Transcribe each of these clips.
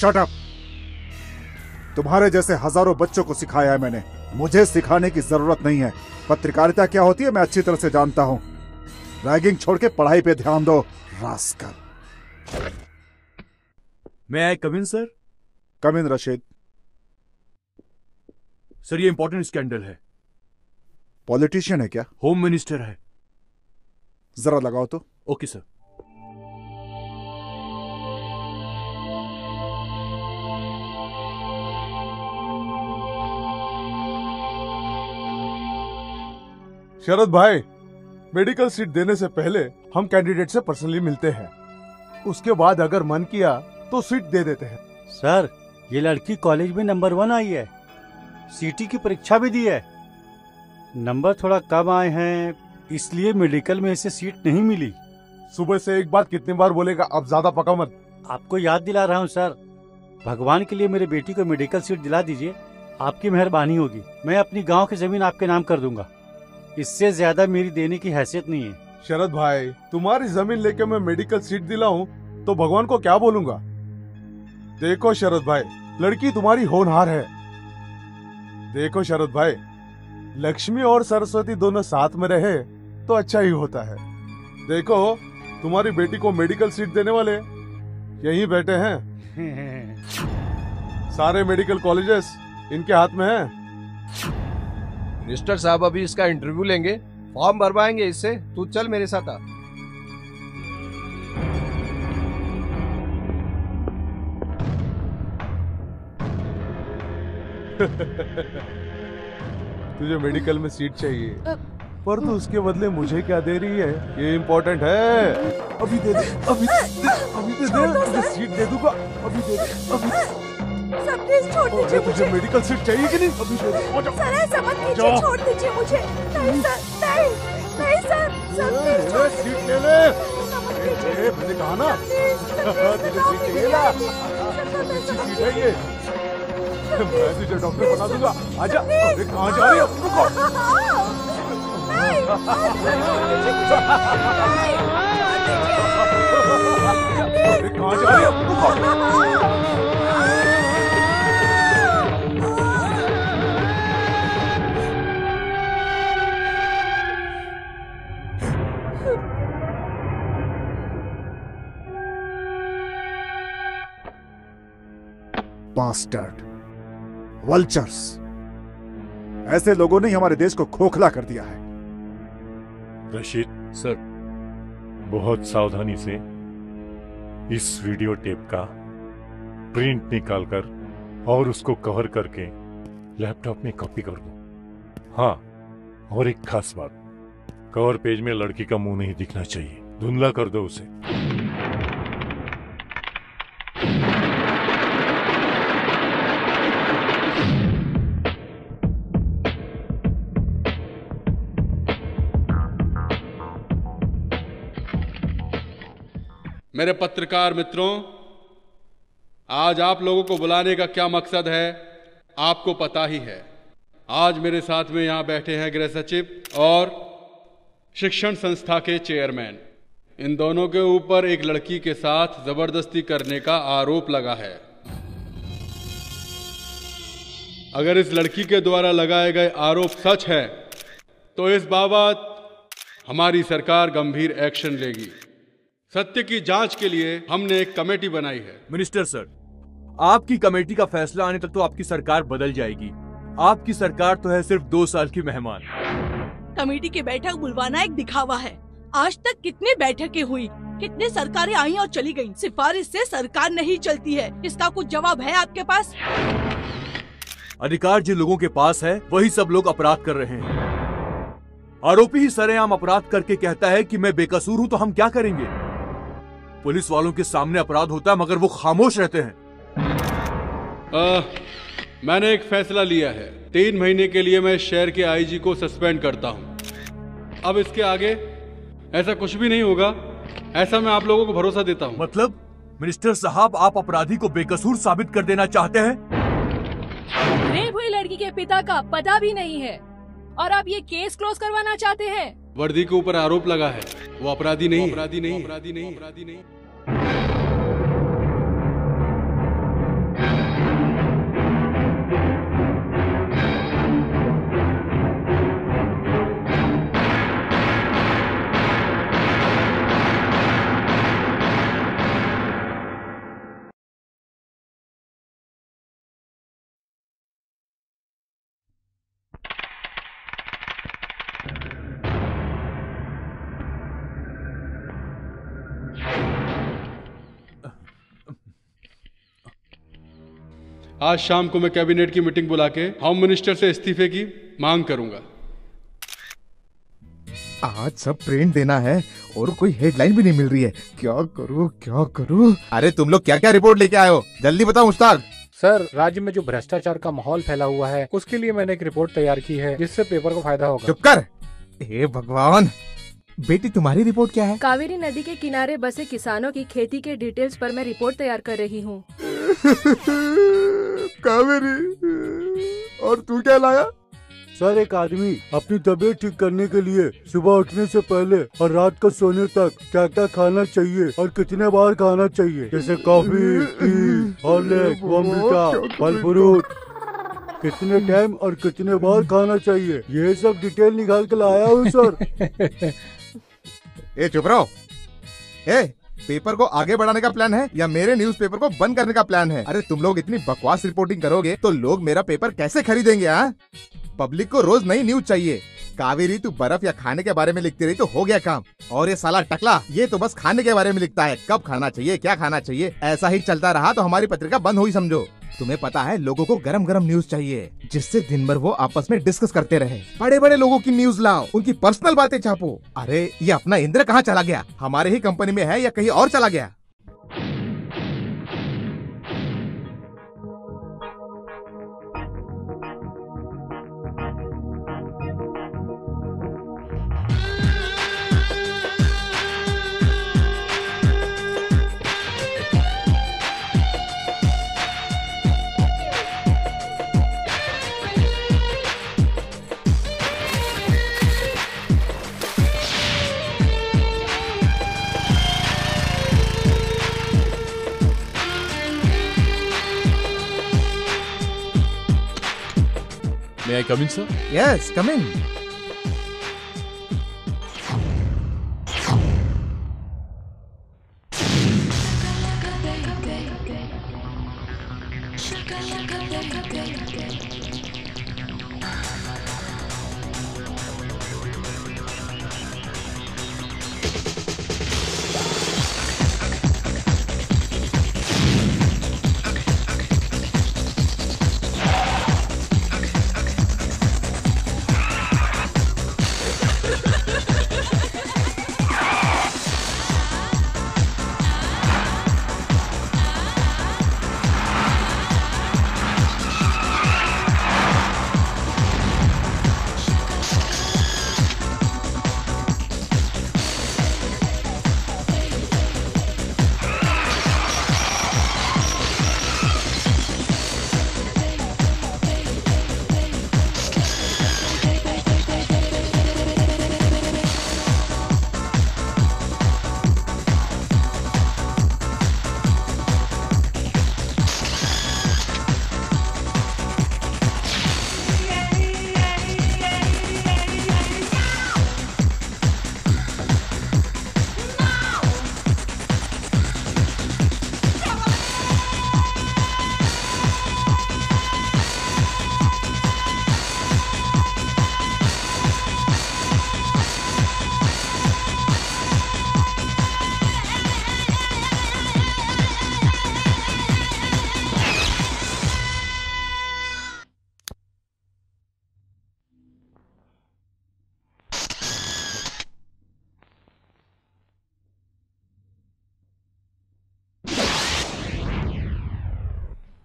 Shut up. तुम्हारे जैसे हजारों बच्चों को सिखाया है मैंने, मुझे सिखाने की जरूरत नहीं है। पत्रकारिता क्या होती है मैं अच्छी तरह से जानता हूँ। रैगिंग छोड़ के पढ़ाई पे ध्यान दो, रास्कल। मैं आए कविंद सर। कविंद रशीद सर, ये इंपॉर्टेंट स्कैंडल है। पॉलिटिशियन है क्या? होम मिनिस्टर है। जरा लगाओ तो। Okay sir. शरद भाई, मेडिकल सीट देने से पहले हम कैंडिडेट से पर्सनली मिलते हैं, उसके बाद अगर मन किया तो सीट दे देते हैं। सर, ये लड़की कॉलेज में नंबर 1 आई है, सीटी की परीक्षा भी दी है। नंबर थोड़ा कम आए हैं इसलिए मेडिकल में इसे सीट नहीं मिली। सुबह से एक बात कितनी बार बोलेगा, अब ज्यादा पका मत। आपको याद दिला रहा हूँ सर, भगवान के लिए मेरी बेटी को मेडिकल सीट दिला दीजिए, आपकी मेहरबानी होगी। मैं अपनी गाँव की जमीन आपके नाम कर दूंगा, इससे ज्यादा मेरी देने की हैसियत नहीं है। शरद भाई, तुम्हारी जमीन लेके मैं मेडिकल सीट दिलाऊं तो भगवान को क्या बोलूंगा? देखो शरद भाई, लड़की तुम्हारी होनहार है। देखो शरद भाई, लक्ष्मी और सरस्वती दोनों साथ में रहे तो अच्छा ही होता है। देखो, तुम्हारी बेटी को मेडिकल सीट देने वाले यहीं बैठे हैं। सारे मेडिकल कॉलेजेस इनके हाथ में है। मिनिस्टर साहब अभी इसका इंटरव्यू लेंगे, फॉर्म भरवाएंगे इससे। तू चल मेरे साथ आ। तुझे मेडिकल में सीट चाहिए, पर तू उसके बदले मुझे क्या दे रही है? ये इम्पोर्टेंट है। अभी दे दे, अभी दे दे, अभी दे दे, तुझे सीट दे दूंगा। अभी दे दे, अभी। सब प्लीज छोड़ दीजिए मुझे। तुझे मेडिकल सीट चाहिए कि नहीं? अभी सर, ऐसा मत कीजिए, छोड़ दीजिए मुझे। नहीं सर, नहीं नहीं सर, सब प्लीज छोड़ दीजिए। सीट ले ले, मैंने कहा ना तुझे सीट चाहिए ना। अच्छी सीट है ये, मैं तुझे डॉक्टर बना दूंगा। आजा, अरे कहाँ जा रही हो? रुको, अरे कहाँ जा रही हो? रुको। बास्टर्ड, वल्चर्स, ऐसे लोगों ने हमारे देश को खोखला कर दिया है। रशीद सर, बहुत सावधानी से इस वीडियो टेप का प्रिंट निकालकर और उसको कवर करके लैपटॉप में कॉपी कर दो। हाँ, और एक खास बात, कवर पेज में लड़की का मुंह नहीं दिखना चाहिए, धुंधला कर दो उसे। मेरे पत्रकार मित्रों, आज आप लोगों को बुलाने का क्या मकसद है आपको पता ही है। आज मेरे साथ में यहाँ बैठे हैं गृह सचिव और शिक्षण संस्था के चेयरमैन। इन दोनों के ऊपर एक लड़की के साथ जबरदस्ती करने का आरोप लगा है। अगर इस लड़की के द्वारा लगाए गए आरोप सच है तो इस बाबत हमारी सरकार गंभीर एक्शन लेगी। सत्य की जांच के लिए हमने एक कमेटी बनाई है। मिनिस्टर सर, आपकी कमेटी का फैसला आने तक तो आपकी सरकार बदल जाएगी। आपकी सरकार तो है सिर्फ 2 साल की मेहमान। कमेटी की बैठक बुलवाना एक दिखावा है। आज तक कितने बैठकें हुई, कितने सरकारें आई और चली गयी। सिफारिश से सरकार नहीं चलती है। इसका कुछ जवाब है आपके पास? अधिकार जिन लोगों के पास है वही सब लोग अपराध कर रहे हैं। आरोपी ही सरेआम अपराध करके कहता है कि मैं बेकसूर हूँ, तो हम क्या करेंगे? पुलिस वालों के सामने अपराध होता है मगर वो खामोश रहते हैं। मैंने एक फैसला लिया है। 3 महीने के लिए मैं शहर के आईजी को सस्पेंड करता हूँ। अब इसके आगे ऐसा कुछ भी नहीं होगा, ऐसा मैं आप लोगों को भरोसा देता हूँ। मतलब मिनिस्टर साहब, आप अपराधी को बेकसूर साबित कर देना चाहते हैं? रेप हुई लड़की के पिता का पता भी नहीं है और आप ये केस क्लोज करवाना चाहते हैं। वर्दी के ऊपर आरोप लगा है, वो अपराधी नहीं, अपराधी नहीं, अपराधी नहीं, अपराधी नहीं। आज शाम को मैं कैबिनेट की मीटिंग बुला के होम मिनिस्टर से इस्तीफे की मांग करूंगा। आज सब प्रिंट देना है और कोई हेडलाइन भी नहीं मिल रही है, क्या करूं क्या करूं। अरे तुम लोग क्या क्या रिपोर्ट लेके आए हो, जल्दी बताओ उस्ताद। सर, राज्य में जो भ्रष्टाचार का माहौल फैला हुआ है उसके लिए मैंने एक रिपोर्ट तैयार की है जिससे पेपर को फायदा होगा। चुप कर। हे भगवान, बेटी तुम्हारी रिपोर्ट क्या है? कावेरी नदी के किनारे बसे किसानों की खेती के डिटेल्स पर मैं रिपोर्ट तैयार कर रही हूँ। कावेरी, और तू क्या लाया? सर, एक आदमी अपनी तबीयत ठीक करने के लिए सुबह उठने से पहले और रात को सोने तक क्या क्या खाना चाहिए और कितने बार खाना चाहिए, जैसे कॉफी, टी, हॉर्लिक्स, बॉर्नविटा, फल फ्रूट, कितने टाइम और कितने बार खाना चाहिए, ये सब डिटेल निकाल के लाया हूँ सर। ए चुप रहो। ए, पेपर को आगे बढ़ाने का प्लान है या मेरे न्यूज़पेपर को बंद करने का प्लान है? अरे तुम लोग इतनी बकवास रिपोर्टिंग करोगे तो लोग मेरा पेपर कैसे खरीदेंगे? पब्लिक को रोज नई न्यूज चाहिए। कावेरी, तू बर्फ या खाने के बारे में लिखती रही तो हो गया काम, और ये साला टकला ये तो बस खाने के बारे में लिखता है, कब खाना चाहिए क्या खाना चाहिए। ऐसा ही चलता रहा तो हमारी पत्रिका बंद हुई समझो। तुम्हें पता है लोगों को गरम गरम न्यूज चाहिए जिससे दिन भर वो आपस में डिस्कस करते रहे। बड़े बड़े लोगों की न्यूज लाओ, उनकी पर्सनल बातें छापो। अरे ये अपना इंद्र कहाँ चला गया? हमारे ही कंपनी में है या कहीं और चला गया? May I come in, sir? Yes, come in.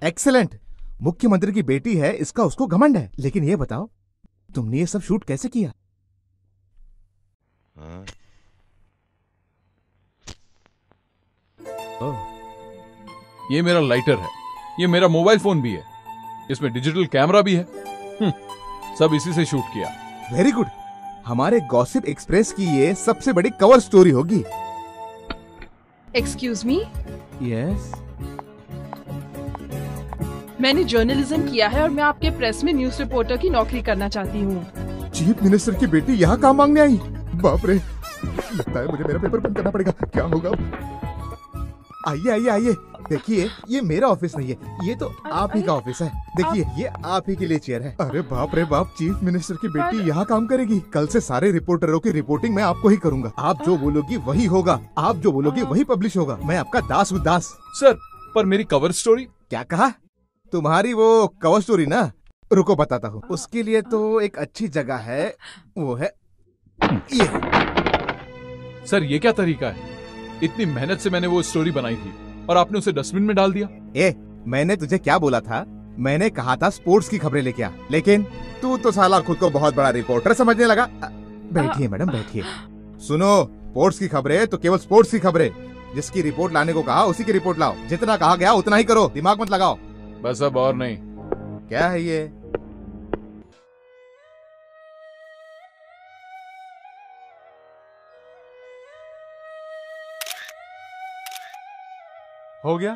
Excellent, मुख्यमंत्री की बेटी है इसका उसको घमंड है, लेकिन ये बताओ तुमने ये सब शूट कैसे किया? ये मेरा लाइटर है, ये मेरा मोबाइल फोन भी है, इसमें डिजिटल कैमरा भी है, सब इसी से शूट किया। वेरी गुड, हमारे गॉसिप एक्सप्रेस की ये सबसे बड़ी कवर स्टोरी होगी। Excuse me. यस, मैंने जर्नलिज्म किया है और मैं आपके प्रेस में न्यूज रिपोर्टर की नौकरी करना चाहती हूँ। चीफ मिनिस्टर की बेटी यहाँ काम मांगने आई? बाप रे, लगता है मुझे मेरा पेपर बंद करना पड़ेगा। क्या होगा? आइए आइए आइए, देखिए ये मेरा ऑफिस नहीं है, ये तो आप ही का ऑफिस है। देखिए ये आप ही के लिए चेयर है। अरे बाप रे बाप, चीफ मिनिस्टर की बेटी यहाँ काम करेगी। कल से सारे रिपोर्टरों की रिपोर्टिंग मैं आपको ही करूँगा। आप जो बोलोगी वही होगा, आप जो बोलोगी वही पब्लिश होगा। मैं आपका दास हूँ, दास। सर पर मेरी कवर स्टोरी। क्या कहा? तुम्हारी वो कवर स्टोरी ना, रुको बताता हूँ। उसके लिए तो एक अच्छी जगह है, वो है ये। सर ये क्या तरीका है? इतनी मेहनत से मैंने वो स्टोरी बनाई थी और आपने उसे डस्टबिन में डाल दिया। ए, मैंने तुझे क्या बोला था? मैंने कहा था स्पोर्ट्स की खबरें लेके आ, लेकिन तू तो साला खुद को बहुत बड़ा रिपोर्टर समझने लगा। बैठिए मैडम बैठिए। सुनो, स्पोर्ट्स की खबरें तो केवल स्पोर्ट्स की खबरें। जिसकी रिपोर्ट लाने को कहा उसी की रिपोर्ट लाओ। जितना कहा गया उतना ही करो, दिमाग मत लगाओ। बस अब और नहीं। क्या है ये? हो गया?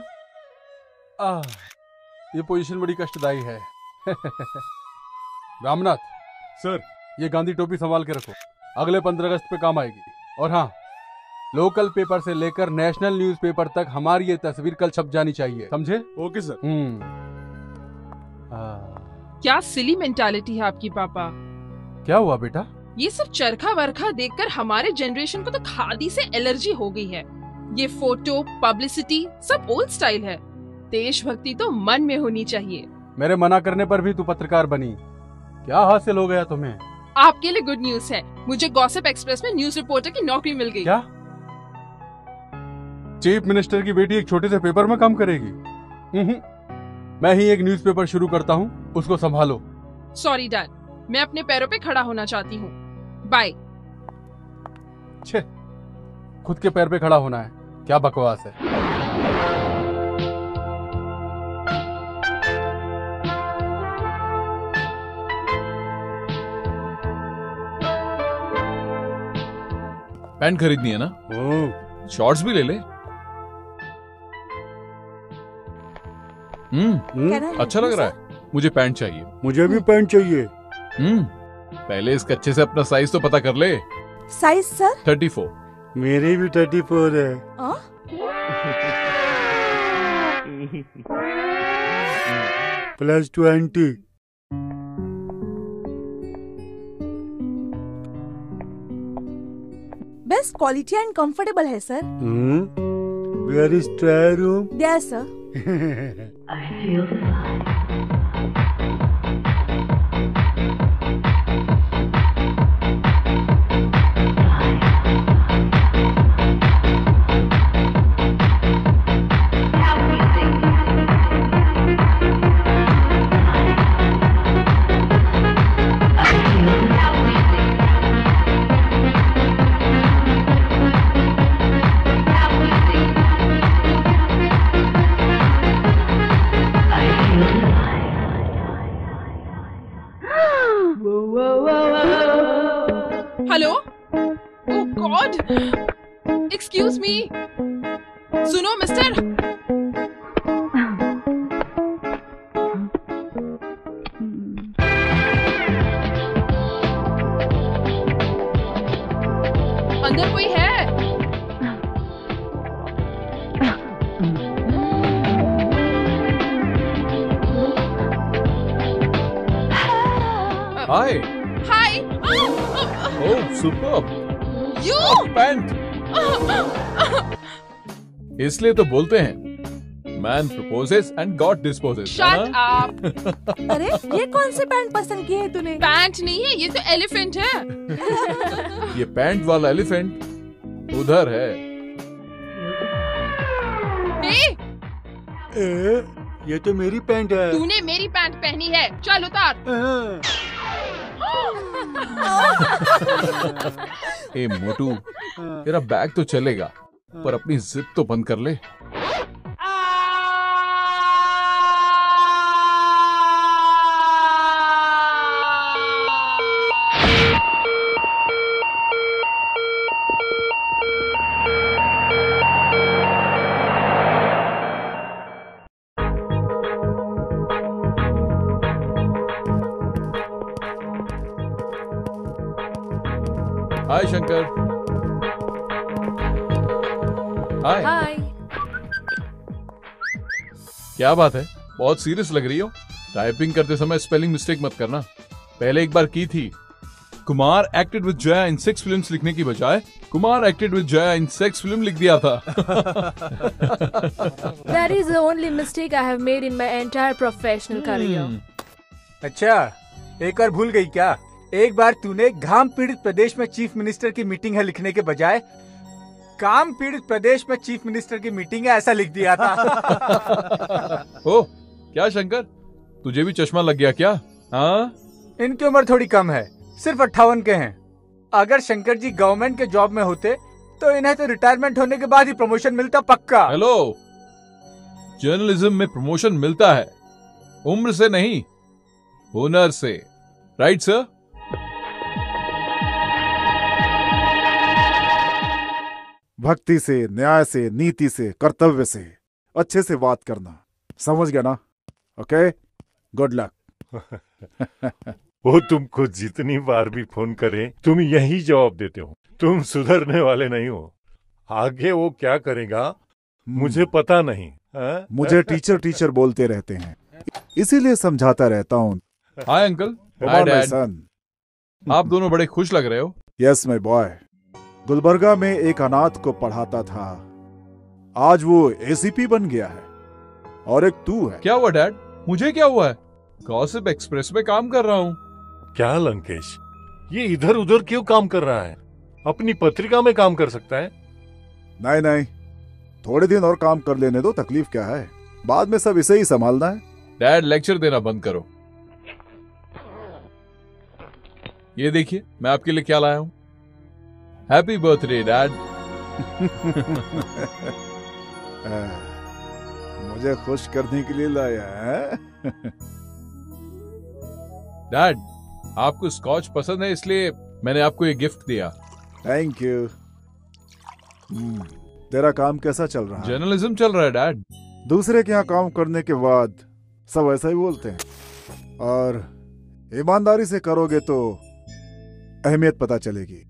ये पोजीशन बड़ी कष्टदायी है। रामनाथ सर, ये गांधी टोपी संभाल के रखो, अगले 15 अगस्त पे काम आएगी। और हाँ, लोकल पेपर से लेकर नेशनल न्यूज़पेपर तक हमारी ये तस्वीर कल छप जानी चाहिए, समझे? Okay sir. क्या सिली मेंटालिटी है आपकी पापा। क्या हुआ बेटा? ये सब चरखा वरखा देखकर हमारे जनरेशन को तो खादी से एलर्जी हो गई है। ये फोटो पब्लिसिटी सब ओल्ड स्टाइल है। देशभक्ति तो मन में होनी चाहिए। मेरे मना करने पर भी तू पत्रकार बनी, क्या हासिल हो गया तुम्हें? आपके लिए गुड न्यूज है, मुझे गॉसिप एक्सप्रेस में न्यूज रिपोर्टर की नौकरी मिल गई। क्या? चीफ मिनिस्टर की बेटी एक छोटे से पेपर में काम करेगी? मैं ही एक न्यूज़पेपर शुरू करता हूँ, उसको संभालो। सॉरी डैड, मैं अपने पैरों पे खड़ा होना चाहती हूँ। बाय। छे, खुद के पैर पे खड़ा होना है, क्या बकवास है। पैंट खरीदनी है ना? ओह, शॉर्ट्स भी ले ले। अच्छा लग रहा है। मुझे पैंट चाहिए। मुझे भी पैंट चाहिए। पहले इस कच्चे से अपना साइज तो पता कर ले। Size sir? 34। मेरे भी 34 है। +20। बेस्ट क्वालिटी एंड कंफर्टेबल है sir. Where is trial room? There sir. I feel the vibe. इसलिए तो बोलते हैं Man proposes and God disposes। Shut up। अरे ये कौन से पैंट पसंद किए तूने? पैंट नहीं है, ये तो एलिफेंट है। ये पैंट वाला एलिफेंट उधर है। ये तो मेरी पैंट है। तूने मेरी पैंट पहनी है, चल उतार। ए मोटू, तेरा बैग तो चलेगा पर अपनी जिद तो बंद कर ले। हाय शंकर। हाय। क्या बात है, बहुत सीरियस लग रही हो। टाइपिंग करते समय स्पेलिंग मिस्टेक मत करना, पहले एक बार की थी Kumar acted with Jaya in sex films लिखने की बजाय Kumar acted with Jaya in sex film लिख दिया था। That is the only mistake I have made in my entire professional career. अच्छा, एक और भूल गई क्या? एक बार तूने घाम पीड़ित प्रदेश में चीफ मिनिस्टर की मीटिंग है लिखने के बजाय काम पीड़ित प्रदेश में चीफ मिनिस्टर की मीटिंग है ऐसा लिख दिया था। ओ, क्या शंकर, तुझे भी चश्मा लग गया क्या? हाँ, इनकी उम्र थोड़ी कम है, सिर्फ 58 के हैं। अगर शंकर जी गवर्नमेंट के जॉब में होते तो इन्हें तो रिटायरमेंट होने के बाद ही प्रमोशन मिलता पक्का। हेलो, जर्नलिज्म में प्रमोशन मिलता है उम्र से नहीं, हुनर से। Right sir. भक्ति से, न्याय से, नीति से, कर्तव्य से अच्छे से बात करना, समझ गया ना? Okay, good luck. वो तुमको जितनी बार भी फोन करें तुम यही जवाब देते हो, तुम सुधरने वाले नहीं हो। आगे वो क्या करेगा मुझे पता नहीं। मुझे टीचर टीचर बोलते रहते हैं, इसीलिए समझाता रहता हूँ। Hi uncle, hi dad. आप दोनों बड़े खुश लग रहे हो। Yes my boy. गुलबर्गा में एक अनाथ को पढ़ाता था, आज वो एसीपी बन गया है, और एक तू है। क्या हुआ डैड? मुझे क्या हुआ है? गॉसिप एक्सप्रेस में काम कर रहा हूँ। क्या लंकेश, ये इधर उधर क्यों काम कर रहा है? अपनी पत्रिका में काम कर सकता है। नहीं नहीं, थोड़े दिन और काम कर लेने दो, तकलीफ क्या है, बाद में सब इसे ही संभालना है। डैड लेक्चर देना बंद करो। ये देखिए मैं आपके लिए क्या लाया हूँ। Happy birthday dad. मुझे खुश करने के लिए लाया है। डैड, आपको स्कॉच पसंद है इसलिए मैंने आपको ये गिफ्ट दिया। Thank you. तेरा काम कैसा चल रहा है? जर्नलिज्म चल रहा है डैड। दूसरे के यहाँ काम करने के बाद सब ऐसा ही बोलते हैं, और ईमानदारी से करोगे तो अहमियत पता चलेगी।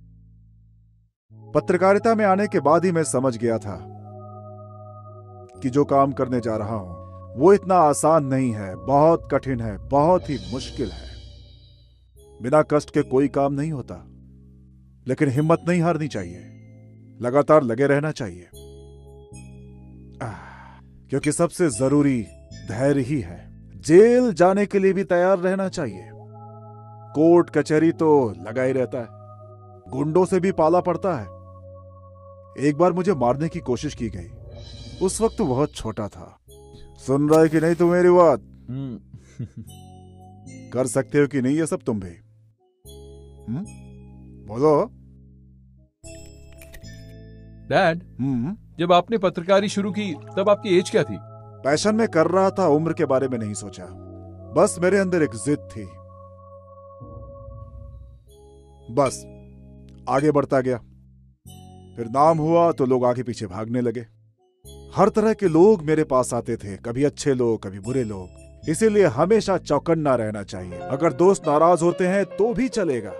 पत्रकारिता में आने के बाद ही मैं समझ गया था कि जो काम करने जा रहा हूं वो इतना आसान नहीं है, बहुत कठिन है, बहुत ही मुश्किल है। बिना कष्ट के कोई काम नहीं होता, लेकिन हिम्मत नहीं हारनी चाहिए, लगातार लगे रहना चाहिए, क्योंकि सबसे जरूरी धैर्य ही है। जेल जाने के लिए भी तैयार रहना चाहिए, कोर्ट कचहरी तो लगा ही रहता है, गुंडों से भी पाला पड़ता है। एक बार मुझे मारने की कोशिश की गई, उस वक्त बहुत छोटा था। सुन रहा है कि नहीं तू मेरी बात? कर सकते हो कि नहीं ये सब तुम भी? बोलो डैड। जब आपने पत्रकारी शुरू की तब आपकी एज क्या थी? पैशन में कर रहा था, उम्र के बारे में नहीं सोचा, बस मेरे अंदर एक जिद थी, बस आगे बढ़ता गया। फिर नाम हुआ तो लोग आगे पीछे भागने लगे, हर तरह के लोग मेरे पास आते थे, कभी अच्छे लोग कभी बुरे लोग। इसीलिए हमेशा चौकन्ना रहना चाहिए, अगर दोस्त नाराज होते हैं तो भी चलेगा,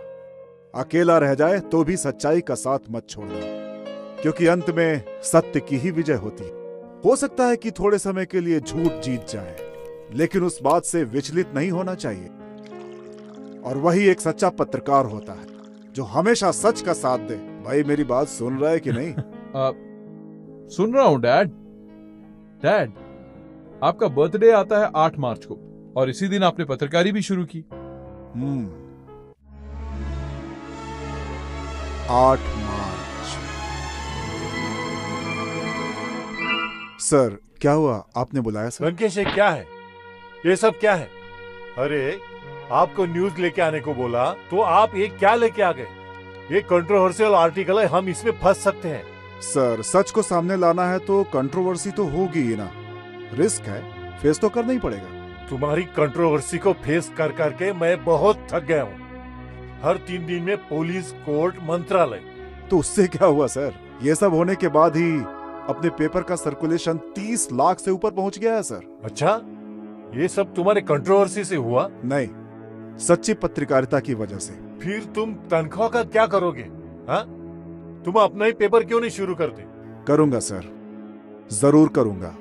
अकेला रह जाए तो भी सच्चाई का साथ मत छोड़ना, क्योंकि अंत में सत्य की ही विजय होती। हो सकता है कि थोड़े समय के लिए झूठ जीत जाए, लेकिन उस बात से विचलित नहीं होना चाहिए, और वही एक सच्चा पत्रकार होता है जो हमेशा सच का साथ दे। भाई मेरी बात सुन रहा है कि नहीं? सुन रहा हूँ डैड। डैड, आपका बर्थडे आता है 8 मार्च को, और इसी दिन आपने पत्रकारी भी शुरू की। 8 मार्च। सर क्या हुआ, आपने बुलाया सर? लंकेश क्या है ये सब, क्या है? अरे आपको न्यूज लेके आने को बोला तो आप ये क्या लेके आ गए? ये कंट्रोवर्शियल आर्टिकल है, हम इसमें फंस सकते हैं। सर सच को सामने लाना है तो कंट्रोवर्सी तो होगी ही ना, रिस्क है, फेस तो करना ही पड़ेगा। तुम्हारी कंट्रोवर्सी को फेस कर करके मैं बहुत थक गया हूँ। हर 3 दिन में पुलिस, कोर्ट, मंत्रालय। तो उससे क्या हुआ सर? ये सब होने के बाद ही अपने पेपर का सर्कुलेशन 30 लाख से ऊपर पहुँच गया है सर। अच्छा, ये सब तुम्हारे कंट्रोवर्सी से हुआ? नहीं, सच्ची पत्रकारिता की वजह से। फिर तुम तनख्वाह का क्या करोगे? हाँ, तुम अपना ही पेपर क्यों नहीं शुरू करते? करूंगा सर, जरूर करूंगा।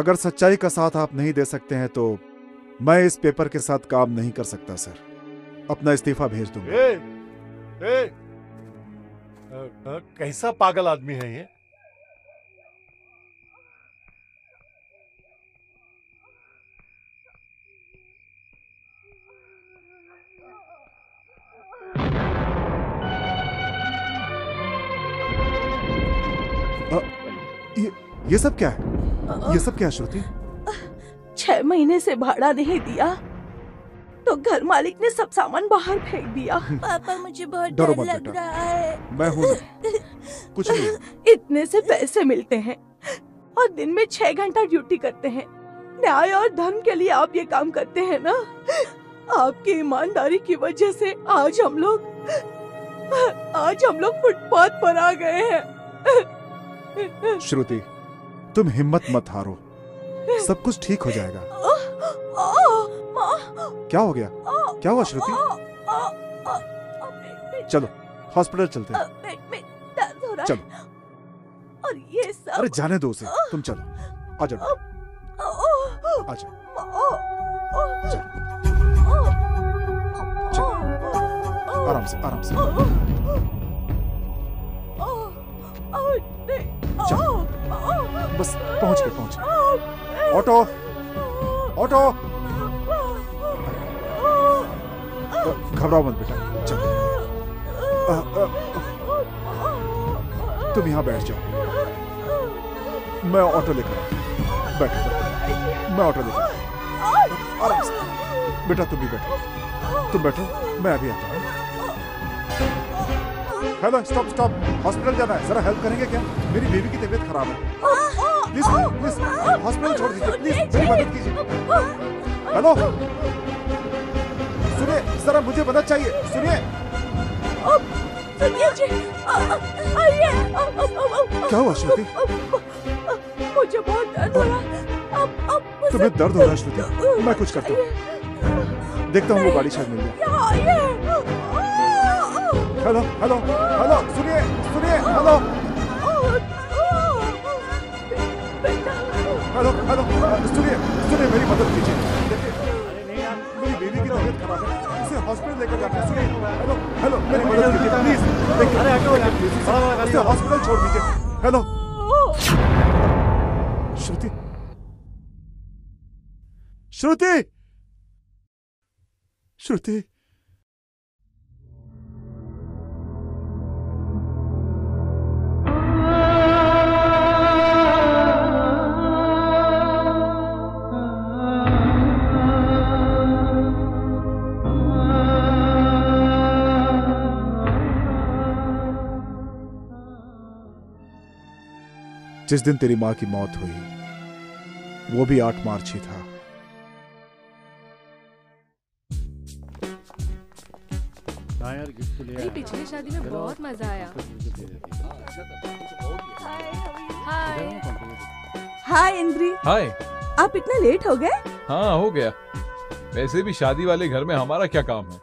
अगर सच्चाई का साथ आप नहीं दे सकते हैं तो मैं इस पेपर के साथ काम नहीं कर सकता सर। अपना इस्तीफा भेज दूंगा। ए, ए, कैसा पागल आदमी है ये। ये सब क्या है? ये सब क्या है श्रुति? 6 महीने से भाड़ा नहीं दिया तो घर मालिक ने सब सामान बाहर फेंक दिया। पापा मुझे बहुत डर लग रहा है। मैं हूँ कुछ नहीं। इतने से पैसे मिलते हैं और दिन में 6 घंटा ड्यूटी करते हैं। न्याय और धर्म के लिए आप ये काम करते हैं ना? आपकी ईमानदारी की वजह से आज हम लोग फुटपाथ पर आ गए हैं। श्रुति तुम हिम्मत मत हारो, सब कुछ ठीक हो जाएगा। क्या हो गया? क्या हुआ श्रुति? चलो हॉस्पिटल चलते हैं। चलो। और ये सब? अरे जाने दो उसे, तुम चलो। आ जाओ आ जाओ। आराम से आराम से। चलो बस पहुंच गए। Auto auto. घबराओ मत बेटा, चलो तुम यहाँ बैठ जाओ, मैं ऑटो लेकर आता। बैठो मैं ऑटो लेकर आता। आराम से बेटा, तुम भी बैठो, तुम बैठो, मैं अभी आता हूँ। हेलो स्टॉप स्टॉप, हॉस्पिटल जाना है, जरा हेल्प करेंगे क्या? मेरी बेबी की तबीयत खराब है, प्लीज प्लीज हॉस्पिटल छोड़ दीजिए, प्लीज मेरी मदद कीजिए। हेलो सुनिए जरा, मुझे मदद चाहिए, सुनिए। क्या हुआ श्रुति? मुझे बहुत दर्द हो रहा। तुम्हें दर्द हो रहा श्रुति? मैं कुछ करता हूँ, देखता हूँ वो गाड़ी शायद मिल जाए। हेलो हेलो हेलो सुनिए सुनिए, हेलो हेलो हेलो सुनिए सुनिए, मेरी मदद कीजिए, मेरी बेबी की तबीयत खराब है, इसे हॉस्पिटल लेकर जाना है। सुनिए हेलो हेलो, मेरी मदद कीजिए प्लीज, इसे हॉस्पिटल छोड़ दीजिए। हेलो श्रुति श्रुति श्रुति जिस दिन तेरी मां की मौत हुई वो भी 8 मार्च ही था। पिछली शादी में बहुत मजा आया। हाय हाय इंद्री। हाय, आप इतना लेट हो गए? हाँ हो गया, वैसे भी शादी वाले घर में हमारा क्या काम है,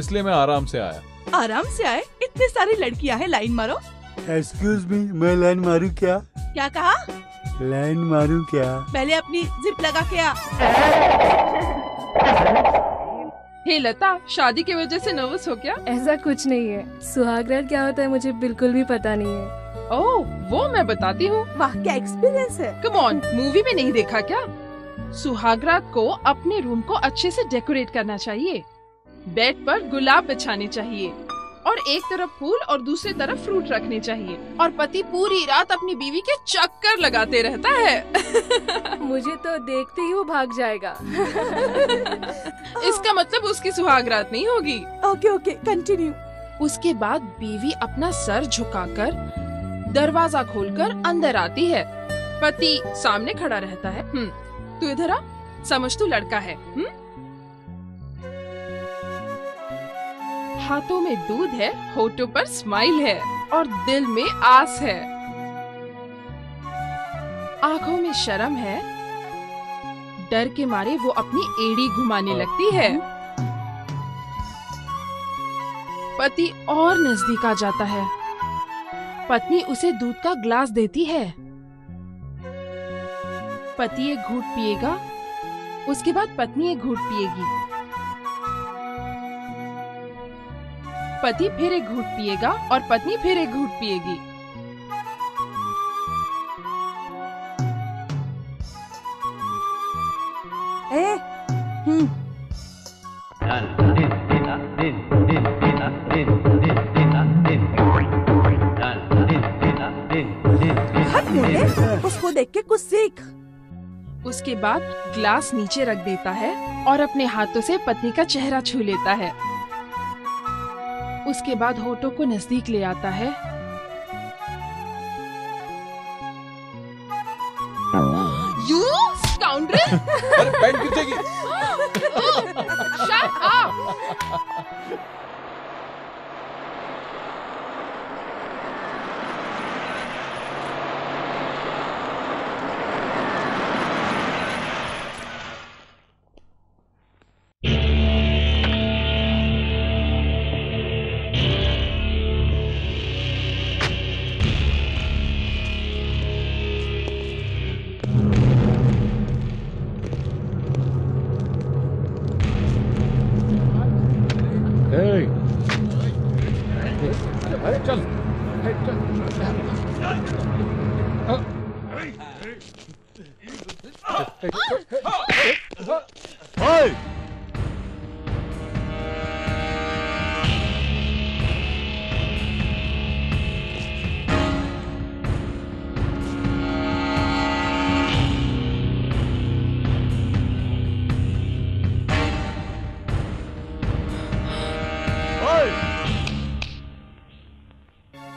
इसलिए मैं आराम से आया। आराम से आए? इतनी सारी लड़कियां हैं, लाइन मारो। एक्सक्यूज मी, मैं लाइन मारू क्या? क्या कहा? लाइन मारू क्या? पहले अपनी जिप लगा के आ। हे लता, शादी की वजह से नर्वस हो क्या? ऐसा कुछ नहीं है, सुहागरात क्या होता है मुझे बिल्कुल भी पता नहीं है। ओह वो मैं बताती हूँ। वाह क्या एक्सपीरियंस है। कम ऑन, मूवी में नहीं देखा क्या? सुहागरात को अपने रूम को अच्छे से डेकोरेट करना चाहिए, बेड पर गुलाब बिछाने चाहिए और एक तरफ फूल और दूसरी तरफ फ्रूट रखने चाहिए, और पति पूरी रात अपनी बीवी के चक्कर लगाते रहता है। मुझे तो देखते ही वो भाग जाएगा। इसका मतलब उसकी सुहागरात नहीं होगी। Okay okay continue. उसके बाद बीवी अपना सर झुकाकर दरवाजा खोलकर अंदर आती है, पति सामने खड़ा रहता है। तू इधर आ, समझ तू लड़का है। हाथों में दूध है, होठों पर स्माइल है और दिल में आस है। आंखों में शर्म है, डर के मारे वो अपनी एड़ी घुमाने लगती है। पति और नजदीक आ जाता है, पत्नी उसे दूध का ग्लास देती है। पति एक घूंट पिएगा, उसके बाद पत्नी एक घूंट पिएगी। पति फिर एक घूंट पिएगा और पत्नी फिर एक घूंट पिएगी। उसको देख के कुछ सीख। उसके बाद ग्लास नीचे रख देता है और अपने हाथों से पत्नी का चेहरा छू लेता है। उसके बाद होठों को नजदीक ले आता है You scoundrel! अरे पैंट गिरेगी। Shut up!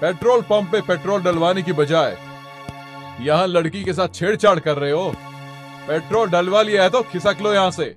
पेट्रोल पंप पे पेट्रोल डलवाने की बजाय यहाँ लड़की के साथ छेड़छाड़ कर रहे हो। पेट्रोल डलवा लिया है तो खिसक लो यहाँ से।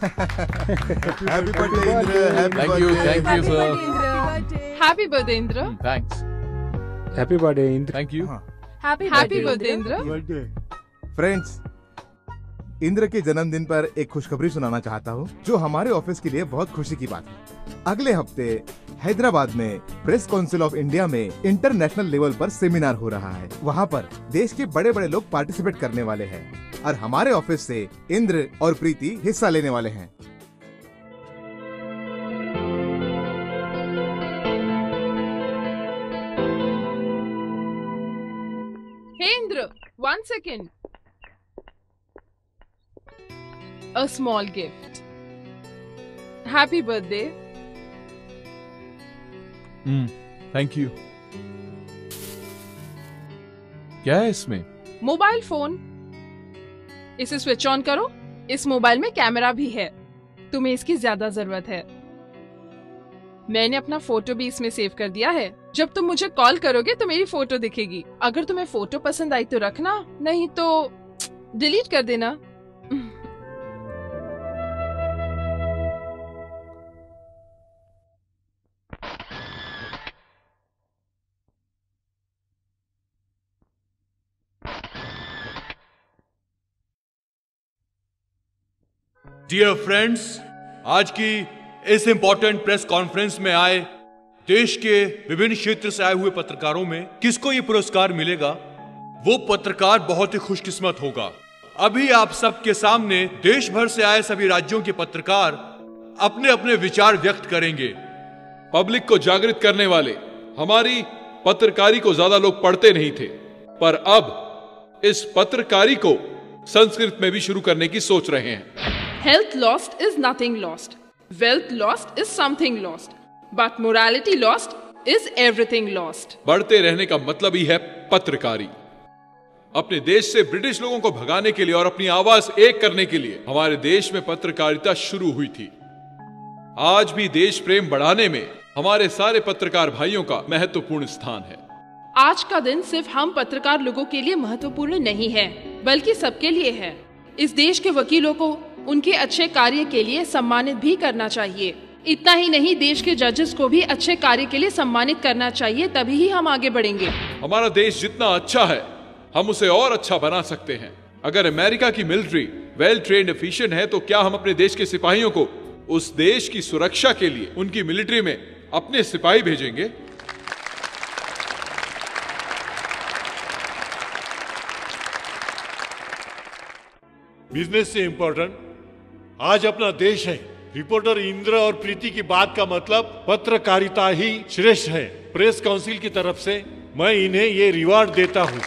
Happy birthday, Indra. Happy birthday. Thank you. Thank you, sir. Happy birthday, Indra. Thanks. Happy birthday, Indra. Thank you. Happy birthday, Indra. Friends, Indra के जन्मदिन पर एक खुशखबरी सुनाना चाहता हूँ जो हमारे ऑफिस के लिए बहुत खुशी की बात है। अगले हफ्ते हैदराबाद में प्रेस काउंसिल ऑफ इंडिया में इंटरनेशनल लेवल पर सेमिनार हो रहा है। वहाँ पर देश के बड़े बड़े लोग पार्टिसिपेट करने वाले हैं और हमारे ऑफिस से इंद्र और प्रीति हिस्सा लेने वाले हैं। Hey Indra, 1 second. A small gift. Happy birthday. Thank you. क्या है इसमें? Mobile phone. इसे स्विच ऑन करो। इस मोबाइल में कैमरा भी है। तुम्हें इसकी ज्यादा जरूरत है। मैंने अपना फोटो भी इसमें सेव कर दिया है। जब तुम मुझे कॉल करोगे तो मेरी फोटो दिखेगी। अगर तुम्हें फोटो पसंद आई तो रखना, नहीं तो डिलीट कर देना। डियर फ्रेंड्स, आज की इस इम्पोर्टेंट प्रेस कॉन्फ्रेंस में आए देश के विभिन्न क्षेत्र से आए हुए पत्रकारों में किसको ये पुरस्कार मिलेगा, वो पत्रकार बहुत ही खुशकिस्मत होगा। अभी आप सबके सामने देश भर से आए सभी राज्यों के पत्रकार अपने अपने विचार व्यक्त करेंगे। पब्लिक को जागृत करने वाले हमारी पत्रकारी को ज्यादा लोग पढ़ते नहीं थे, पर अब इस पत्रकारी को संस्कृत में भी शुरू करने की सोच रहे हैं। Health lost is nothing lost. Wealth lost is something lost. But morality lost is everything lost. बढ़ते रहने का मतलब ही है पत्रकारी। अपने देश से ब्रिटिश लोगों को भगाने के लिए और अपनी आवाज एक करने के लिए हमारे देश में पत्रकारिता शुरू हुई थी। आज भी देश प्रेम बढ़ाने में हमारे सारे पत्रकार भाइयों का महत्वपूर्ण स्थान है। आज का दिन सिर्फ हम पत्रकार लोगों के लिए महत्वपूर्ण नहीं है, बल्कि सबके लिए है। इस देश के वकीलों को उनके अच्छे कार्य के लिए सम्मानित भी करना चाहिए। इतना ही नहीं, देश के जजेस को भी अच्छे कार्य के लिए सम्मानित करना चाहिए, तभी ही हम आगे बढ़ेंगे। हमारा देश जितना अच्छा है, हम उसे और अच्छा बना सकते हैं। अगर अमेरिका की मिलिट्री वेल ट्रेन्ड एफिशिएंट है, तो क्या हम अपने देश के सिपाहियों को उस देश की सुरक्षा के लिए उनकी मिलिट्री में अपने सिपाही भेजेंगे? बिजनेस से इम्पोर्टेंट आज अपना देश है। रिपोर्टर इंद्र और प्रीति की बात का मतलब पत्रकारिता ही श्रेष्ठ है। प्रेस काउंसिल की तरफ से मैं इन्हें ये रिवॉर्ड देता हूँ।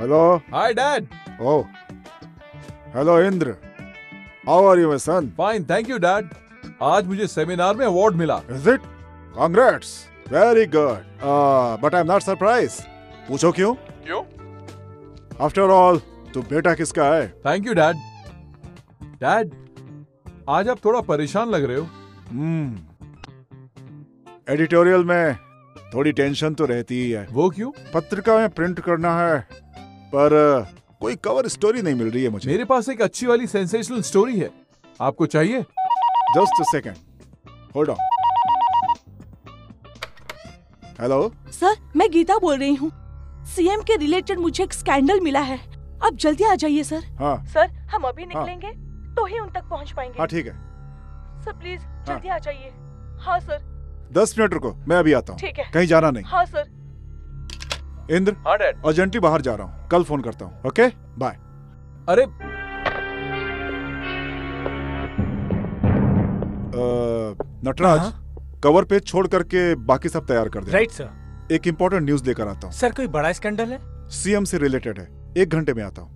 Hello. Hi dad. Oh, hello Indra. How are you, my son? Fine, thank you, Dad. आज मुझे सेमिनार में अवार्ड मिला। Is it? Congrats. Very good. But I'm not surprised. पूछो क्यों? क्यों? After all, तू बेटा किसका है? Thank you, Dad. Dad, आज आप थोड़ा परेशान लग रहे हो। एडिटोरियल में थोड़ी टेंशन तो रहती ही है। वो क्यों? पत्रिका में प्रिंट करना है, पर कोई कवर स्टोरी नहीं मिल रही है मुझे। मेरे पास एक अच्छी वाली सेंसेशनल स्टोरी है, आपको चाहिए? Just a second, hold on. Hello sir, मैं गीता बोल रही हूँ। सीएम के रिलेटेड मुझे एक स्कैंडल मिला है, आप जल्दी आ जाइए सर। हाँ सर, हम अभी निकलेंगे तो ही उन तक पहुँच पाएंगे। हाँ ठीक है सर, प्लीज जल्दी आ जाइए। हाँ सर, 10 मिनट रुको, मैं अभी आता हूँ। ठीक है, कहीं जाना नहीं। हाँ सर। इंद्र, अर्जेंटली बाहर जा रहा हूँ, कल फोन करता हूँ। Okay bye. अरे नटराज, कवर पेज छोड़ करके बाकी सब तैयार कर दे। Right sir. एक इम्पोर्टेंट न्यूज लेकर आता हूँ। सर कोई बड़ा स्कैंडल है? सीएम से रिलेटेड है, 1 घंटे में आता हूँ।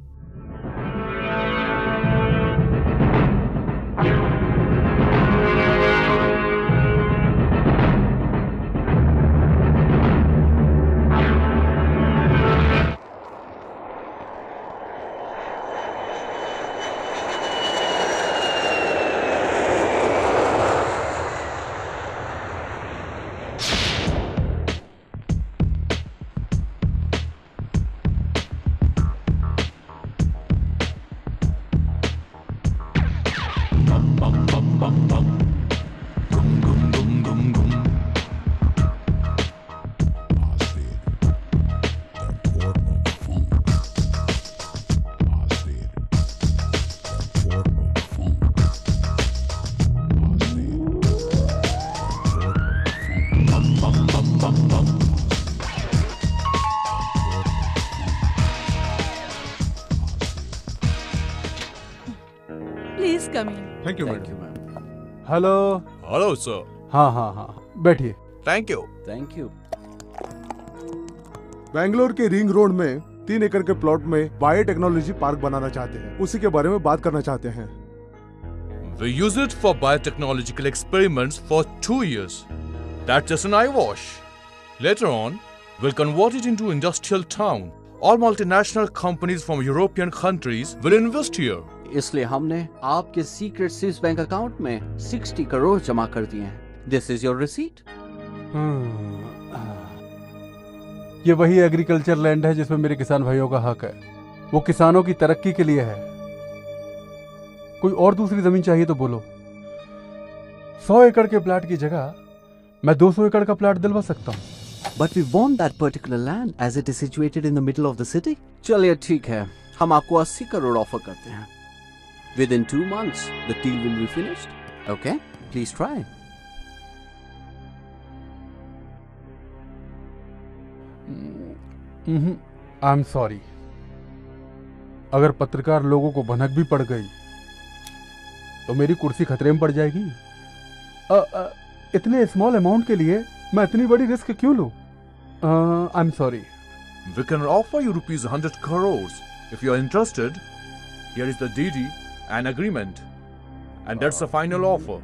Thank you madam. Hello hello sir. हाँ हाँ हाँ बैठिए। Thank you thank you. Bangalore के रिंग रोड में 3 एकड़ के प्लॉट में बायोटेक्नोलॉजी पार्क बनाना चाहते हैं, उसी के बारे में बात करना चाहते हैं। We use it for biotechnological experiments for 2 years. That's just an eye wash. Later on, we'll convert it into industrial town. All multinational companies from European countries will invest here. इसलिए हमने आपके सीक्रेट स्विस बैंक अकाउंट में 60 करोड़ जमा कर दिए हैं। This is your receipt. ये वही एग्रीकल्चर लैंड है जिसमें मेरे किसान भाइयों का हक है। वो किसानों की तरक्की के लिए है। कोई और दूसरी जमीन चाहिए तो बोलो। 100 एकड़ के प्लाट की जगह मैं 200 एकड़ का प्लाट दिलवा सकता हूँ। But we want that particular land as it is situated in the middle of the city. चलिए ठीक है, हम आपको 80 करोड़ ऑफर करते हैं। Within 2 months, the deal will be finished. Okay, please try. I'm sorry. अगर पत्रकार लोगों को भनक भी पड़ गई, तो मेरी कुर्सी खतरे में पड़ जाएगी। इतने small amount के लिए मैं इतनी बड़ी रिस्क क्यों लूँ? I'm sorry. We can offer you ₹100 crores if you are interested. Here is the deed. An agreement, and that's the final offer.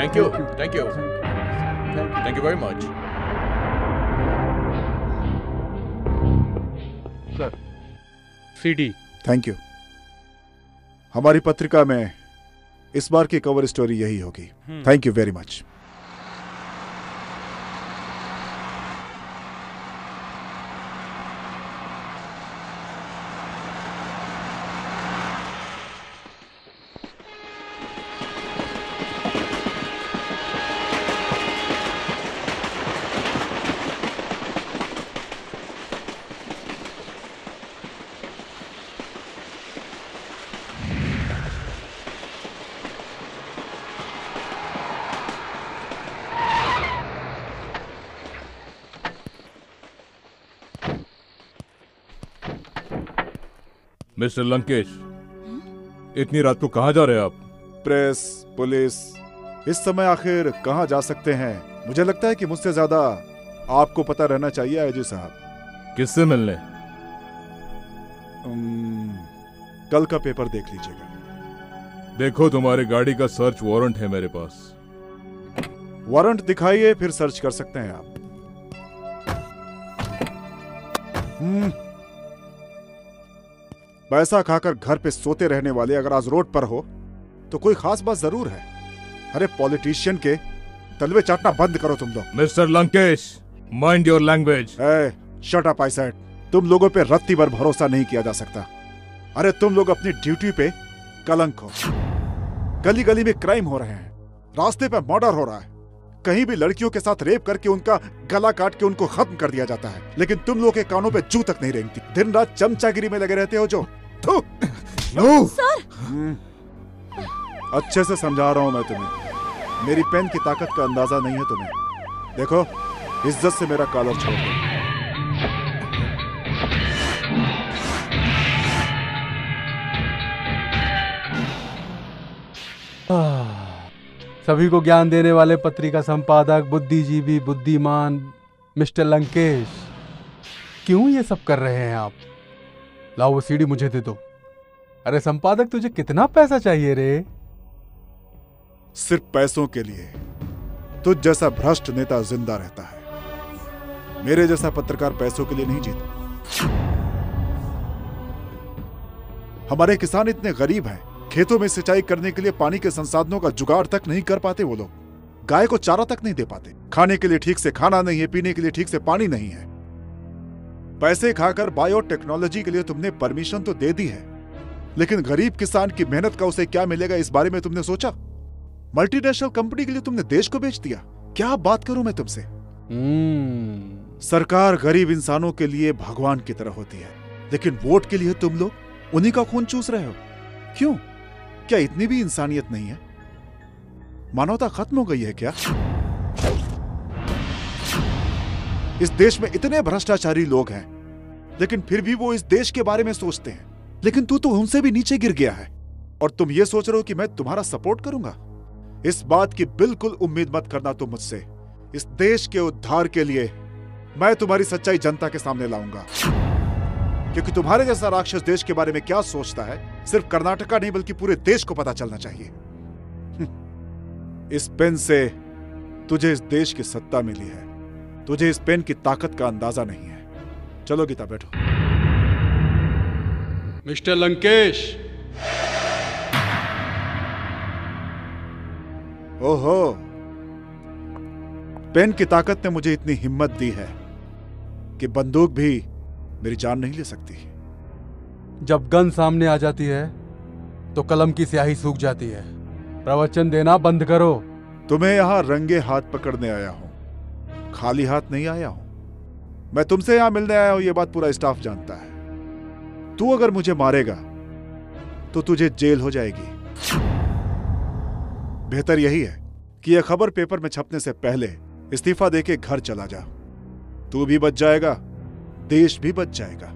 Thank you, thank you, thank you very much, sir. CD. Thank you. हमारी पत्रिका में इस बार की cover story यही होगी. Thank you very much. Mister Lankesh, इतनी रात को कहाँ जा रहे हैं आप? प्रेस, पुलिस, इस समय आखिर कहाँ जा सकते हैं? मुझे लगता है कि मुझसे ज्यादा आपको पता रहना चाहिए आईजी साहब। किससे मिलने? कल का पेपर देख लीजिएगा। देखो, तुम्हारी गाड़ी का सर्च वारंट है मेरे पास। वारंट दिखाइए, फिर सर्च कर सकते हैं आप। पैसा खाकर घर पे सोते रहने वाले अगर आज रोड पर हो तो कोई खास बात जरूर है। अरे पॉलिटिशियन के तलवे चाटना बंद करो तुम लोग। Mister Lankesh, mind your language. Shut up I said. तुम लोगों पे रत्ती भर भरोसा नहीं किया जा सकता। अरे तुम लोग अपनी ड्यूटी पे कलंक हो। गली गली में क्राइम हो रहे हैं, रास्ते पे मर्डर हो रहा है, कहीं भी लड़कियों के साथ रेप करके उनका गला काट के उनको खत्म कर दिया जाता है, लेकिन तुम लोग के कानों पे जू तक नहीं रेंगती। दिन रात चमचागिरी में लगे रहते हो जो। अच्छे से समझा रहा हूँ मैं तुम्हें। मेरी पेन की ताकत का अंदाजा नहीं है तुम्हें। देखो, इज्जत से मेरा कॉलर छोड़ दो। सभी को ज्ञान देने वाले पत्रिका संपादक, बुद्धिजीवी, बुद्धिमान मिस्टर लंकेश, क्यों ये सब कर रहे हैं आप? लाओ वो सीडी मुझे दे दो। अरे संपादक, तुझे कितना पैसा चाहिए रे? सिर्फ पैसों के लिए तुझ जैसा भ्रष्ट नेता जिंदा रहता है। मेरे जैसा पत्रकार पैसों के लिए नहीं जीता। हमारे किसान इतने गरीब हैं, खेतों में सिंचाई करने के लिए पानी के संसाधनों का जुगाड़ तक नहीं कर पाते वो लोग। गाय को चारा तक नहीं दे पाते। खाने के लिए ठीक से खाना नहीं है, पीने के लिए ठीक से पानी नहीं है। पैसे खाकर बायोटेक्नोलॉजी के लिए तुमने परमिशन तो दे दी है, लेकिन गरीब किसान की मेहनत का उसे क्या मिलेगा इस बारे में तुमने सोचा? मल्टीनेशनल कंपनी के लिए तुमने देश को बेच दिया। क्या बात करूं मैं तुमसे। सरकार गरीब इंसानों के लिए भगवान की तरह होती है, लेकिन वोट के लिए तुम लोग उन्हीं का खून चूस रहे हो। क्यों? क्या इतनी भी इंसानियत नहीं है? मानवता खत्म हो गई है क्या? इस देश में इतने भ्रष्टाचारी लोग हैं, लेकिन फिर भी वो इस देश के बारे में सोचते हैं। लेकिन तू तो उनसे भी नीचे गिर गया है और तुम ये सोच रहे हो कि मैं तुम्हारा सपोर्ट करूंगा। इस बात की बिल्कुल उम्मीद मत करना तुम मुझसे। इस देश के उद्धार के लिए मैं तुम्हारी सच्चाई जनता के सामने लाऊंगा, क्योंकि तुम्हारे जैसा राक्षस देश के बारे में क्या सोचता है सिर्फ कर्नाटका नहीं बल्कि पूरे देश को पता चलना चाहिए। इस पेन से तुझे इस देश की सत्ता मिली है, तुझे इस पेन की ताकत का अंदाजा नहीं है। चलो गीता बैठो। मिस्टर लंकेश। ओहो, पेन की ताकत ने मुझे इतनी हिम्मत दी है कि बंदूक भी मेरी जान नहीं ले सकती। जब गन सामने आ जाती है तो कलम की स्याही सूख जाती है। प्रवचन देना बंद करो। तुम्हें यहाँ रंगे हाथ पकड़ने आया हूँ, खाली हाथ नहीं आया हूं। मैं तुमसे यहां मिलने आया हूं, यह बात पूरा स्टाफ जानता है। तू अगर मुझे मारेगा तो तुझे जेल हो जाएगी। बेहतर यही है कि यह खबर पेपर में छपने से पहले इस्तीफा देके घर चला जा। तू भी बच जाएगा, देश भी बच जाएगा।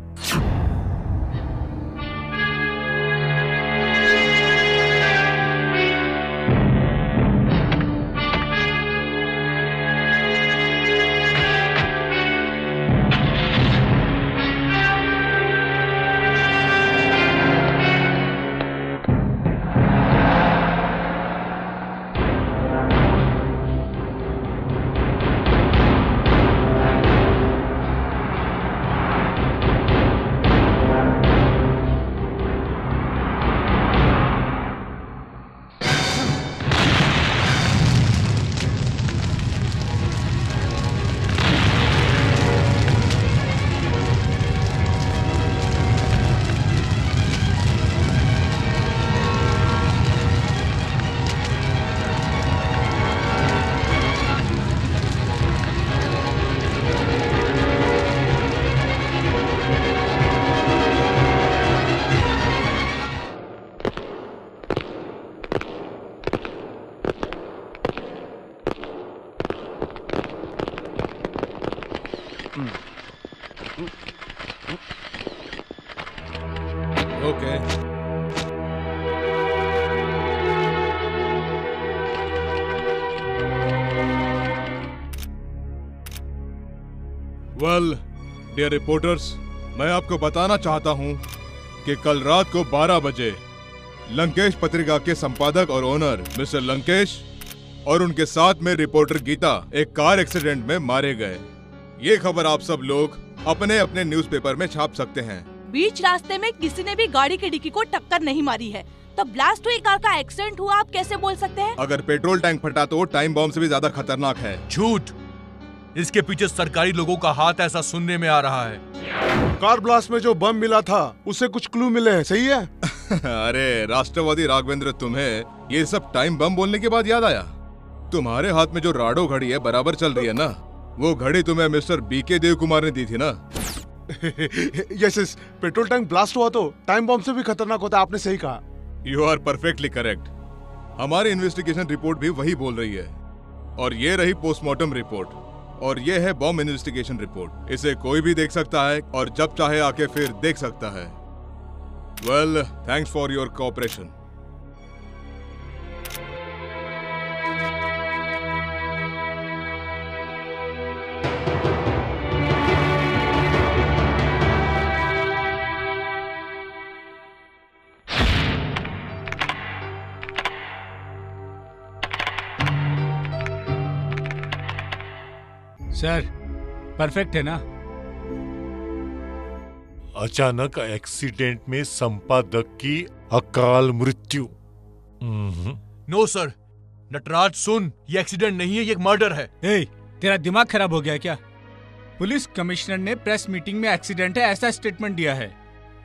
डियर रिपोर्टर्स, मैं आपको बताना चाहता हूं कि कल रात को 12 बजे लंकेश पत्रिका के संपादक और ओनर मिस्टर लंकेश और उनके साथ में रिपोर्टर गीता एक कार एक्सीडेंट में मारे गए। ये खबर आप सब लोग अपने अपने न्यूज़पेपर में छाप सकते हैं। बीच रास्ते में किसी ने भी गाड़ी के डिक्की को टक्कर नहीं मारी है, तो ब्लास्ट हुई कार का एक्सीडेंट हुआ आप कैसे बोल सकते हैं? अगर पेट्रोल टैंक फटा तो टाइम बॉम्ब से भी ज्यादा खतरनाक है। झूठ, इसके पीछे सरकारी लोगों का हाथ ऐसा सुनने में आ रहा है। कार ब्लास्ट में जो बम मिला था उससे कुछ क्लू मिले हैं, सही है? अरे राष्ट्रवादी राघवेंद्र, तुम्हें ये सब टाइम बम बोलने के बाद याद आया? तुम्हारे हाथ में जो राडो घड़ी है बराबर चल रही है ना? वो घड़ी तुम्हें मिस्टर बीके देव कुमार ने दी थी ना? यस, पेट्रोल टैंक ब्लास्ट हुआ तो टाइम बम से भी खतरनाक होता है, आपने सही कहा। You are perfectly correct. हमारी इन्वेस्टिगेशन रिपोर्ट भी वही बोल रही है। और ये रही पोस्टमार्टम रिपोर्ट और ये है बॉम्ब इन्वेस्टिगेशन रिपोर्ट। इसे कोई भी देख सकता है और जब चाहे आके फिर देख सकता है। Well, thanks for your cooperation. Sir, perfect है ना? अचानक एक्सीडेंट में संपादक की अकाल मृत्यु। नो सर, नटराज सुन, ये एक्सीडेंट नहीं है, ये एक मर्डर है। ए, तेरा दिमाग खराब हो गया क्या? पुलिस कमिश्नर ने प्रेस मीटिंग में एक्सीडेंट है ऐसा स्टेटमेंट दिया है।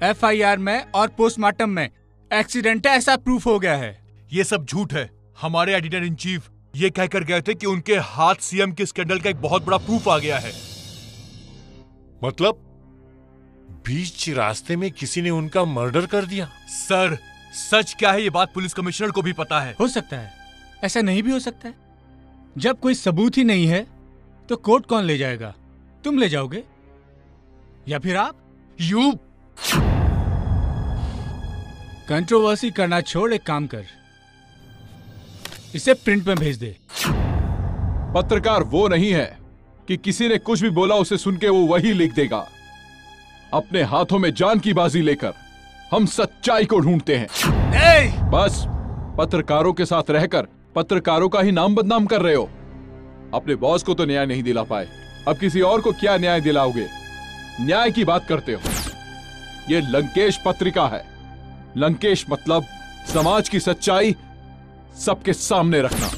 एफआईआर में और पोस्टमार्टम में एक्सीडेंट है ऐसा प्रूफ हो गया है। ये सब झूठ है। हमारे एडिटर इन चीफ ये कहकर गए थे कि उनके हाथ सीएम के स्कैंडल का एक बहुत बड़ा प्रूफ आ गया है। मतलब बीच रास्ते में किसी ने उनका मर्डर कर दिया? सर सच क्या है ये बात पुलिस कमिश्नर को भी पता है। हो सकता है, ऐसा नहीं भी हो सकता है। जब कोई सबूत ही नहीं है तो कोर्ट कौन ले जाएगा? तुम ले जाओगे या फिर आप? यू कंट्रोवर्सी करना छोड़, एक काम कर, इसे प्रिंट में भेज दे। पत्रकार वो नहीं है कि किसी ने कुछ भी बोला उसे सुन के वो वही लिख देगा। अपने हाथों में जान की बाजी लेकर हम सच्चाई को ढूंढते हैं। बस पत्रकारों के साथ रहकर पत्रकारों का ही नाम बदनाम कर रहे हो। अपने बॉस को तो न्याय नहीं दिला पाए, अब किसी और को क्या न्याय दिलाओगे? न्याय की बात करते हो। ये लंकेश पत्रिका है। लंकेश मतलब समाज की सच्चाई सबके सामने रखना।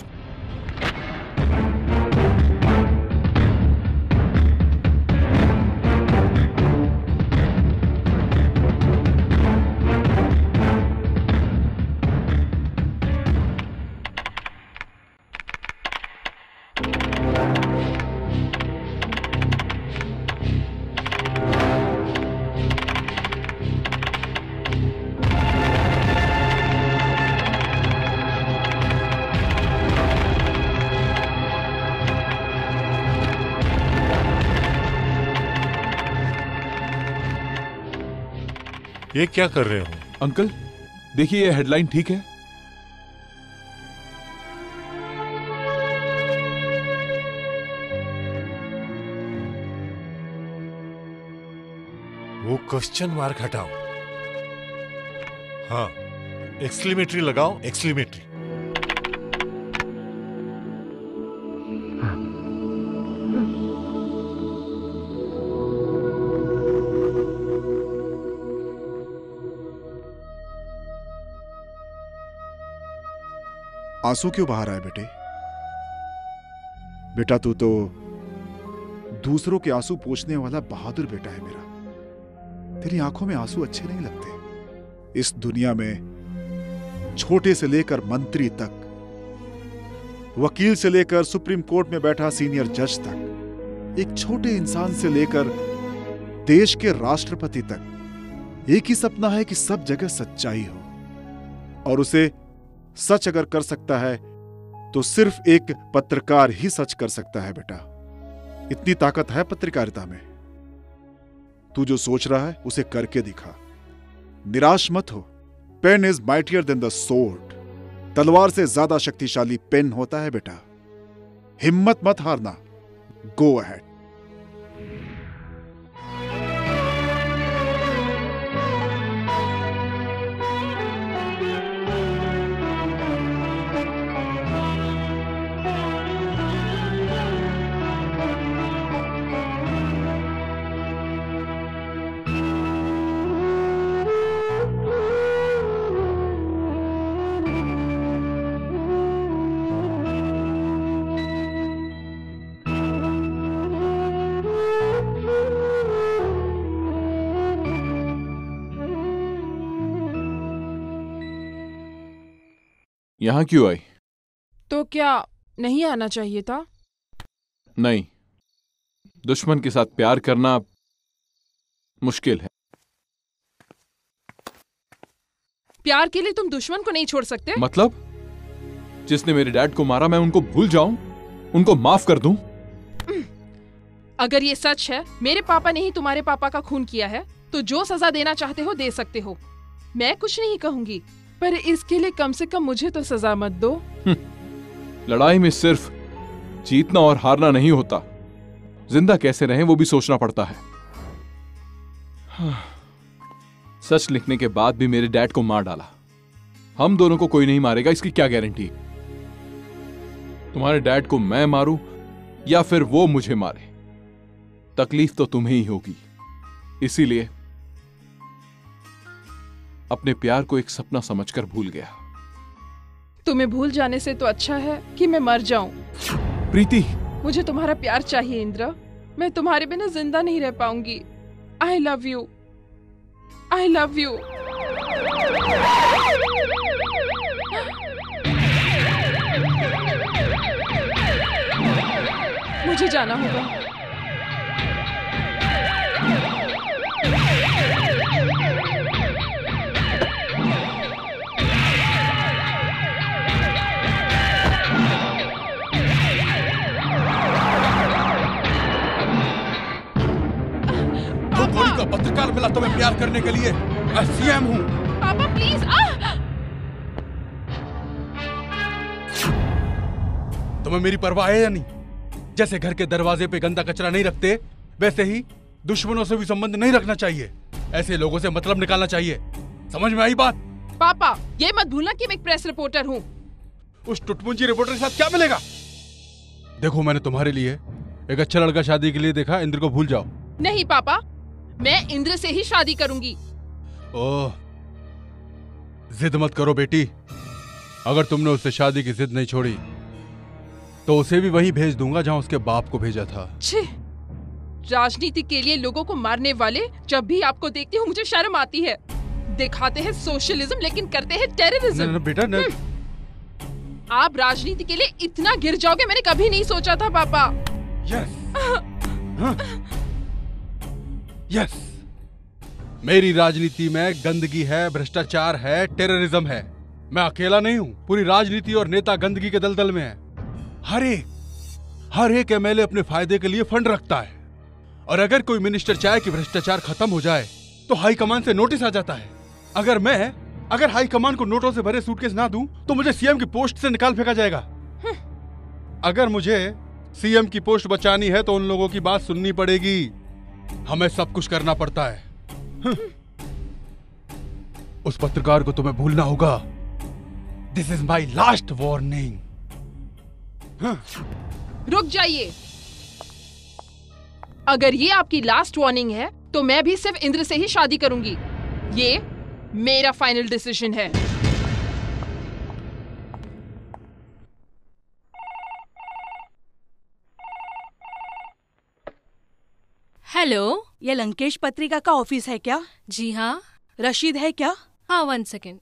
ये क्या कर रहे हो अंकल? देखिए ये हेडलाइन ठीक है। वो क्वेश्चन मार्क हटाओ, हाँ एक्सक्लेमेटरी लगाओ, एक्सक्लेमेटरी। आंसू क्यों बहा रहा है बेटे? बेटा तू तो दूसरों के आंसू पोंछने वाला बहादुर बेटा है मेरा। तेरी आंखों में आंसू अच्छे नहीं लगते। इस दुनिया में छोटे से लेकर मंत्री तक, वकील से लेकर सुप्रीम कोर्ट में बैठा सीनियर जज तक, एक छोटे इंसान से लेकर देश के राष्ट्रपति तक एक ही सपना है कि सब जगह सच्चाई हो। और उसे सच अगर कर सकता है तो सिर्फ एक पत्रकार ही सच कर सकता है बेटा। इतनी ताकत है पत्रकारिता में। तू जो सोच रहा है उसे करके दिखा। निराश मत हो। Pen is mightier than the sword. तलवार से ज्यादा शक्तिशाली पेन होता है बेटा। हिम्मत मत हारना। Go ahead. यहाँ क्यों आई? तो क्या नहीं आना चाहिए था? नहीं, दुश्मन के साथ प्यार करना मुश्किल है। प्यार के लिए तुम दुश्मन को नहीं छोड़ सकते? मतलब जिसने मेरे डैड को मारा मैं उनको भूल जाऊं, उनको माफ कर दूं? अगर ये सच है मेरे पापा ने ही तुम्हारे पापा का खून किया है तो जो सजा देना चाहते हो दे सकते हो, मैं कुछ नहीं कहूंगी। पर इसके लिए कम से कम मुझे तो सजा मत दो। लड़ाई में सिर्फ जीतना और हारना नहीं होता, जिंदा कैसे रहें वो भी सोचना पड़ता है। सच लिखने के बाद भी मेरे डैड को मार डाला। हम दोनों को कोई नहीं मारेगा इसकी क्या गारंटी? तुम्हारे डैड को मैं मारूं या फिर वो मुझे मारे, तकलीफ तो तुम्हें ही होगी। इसीलिए अपने प्यार को एक सपना समझकर भूल गया। तुम्हें भूल जाने से तो अच्छा है कि मैं मर जाऊं। प्रीति, मुझे तुम्हारा प्यार चाहिए इंद्रा। मैं तुम्हारे बिना जिंदा नहीं रह पाऊंगी। I love you, I love you. मुझे जाना होगा। दोपहर का पत्रकार मिला तुम्हें प्यार करने के लिए। मैं सीएम हूँ। पापा प्लीज। तुम्हें मेरी परवाह है या नहीं? जैसे घर के दरवाजे पे गंदा कचरा नहीं रखते, वैसे ही दुश्मनों से भी संबंध नहीं रखना चाहिए। ऐसे लोगों से मतलब निकालना चाहिए। समझ में आई बात? पापा, ये मत भूलना कि मैं एक प्रेस रिपोर्टर हूँ। उस टुटमुंजी रिपोर्टर के साथ क्या मिलेगा? देखो, मैंने तुम्हारे लिए एक अच्छा लड़का शादी के लिए देखा। इंद्र को भूल जाओ। नहीं पापा, मैं इंद्र से ही शादी करूंगी। ओह, जिद मत करो बेटी। अगर तुमने उससे शादी की जिद नहीं छोड़ी तो उसे भी वहीं भेज दूंगा जहां उसके बाप को भेजा था। छी, राजनीति के लिए लोगों को मारने वाले, जब भी आपको देखती हूँ मुझे शर्म आती है। दिखाते हैं सोशलिज्म लेकिन करते हैं टेररिज्म। बेटा न, आप राजनीति के लिए इतना गिर जाओगे मैंने कभी नहीं सोचा था पापा। यस, मेरी राजनीति में गंदगी है, भ्रष्टाचार है, टेररिज्म है। मैं अकेला नहीं हूँ, पूरी राजनीति और नेता गंदगी के दलदल में है। हर एक एमएलए अपने फायदे के लिए फंड रखता है, और अगर कोई मिनिस्टर चाहे कि भ्रष्टाचार खत्म हो जाए तो हाईकमान से नोटिस आ जाता है। अगर हाईकमान को नोटों से भरे सूटकेस ना दूं तो मुझे सीएम की पोस्ट से निकाल फेंका जाएगा। अगर मुझे सीएम की पोस्ट बचानी है तो उन लोगों की बात सुननी पड़ेगी। हमें सब कुछ करना पड़ता है। उस पत्रकार को तुम्हें भूलना होगा। This is my last warning. रुक जाइए। अगर ये आपकी लास्ट वार्निंग है तो मैं भी सिर्फ इंद्र से ही शादी करूंगी। ये मेरा फाइनल डिसीजन है। हेलो, ये लंकेश पत्रिका का ऑफिस है क्या? जी हाँ। रशीद है क्या? हाँ, 1 सेकेंड।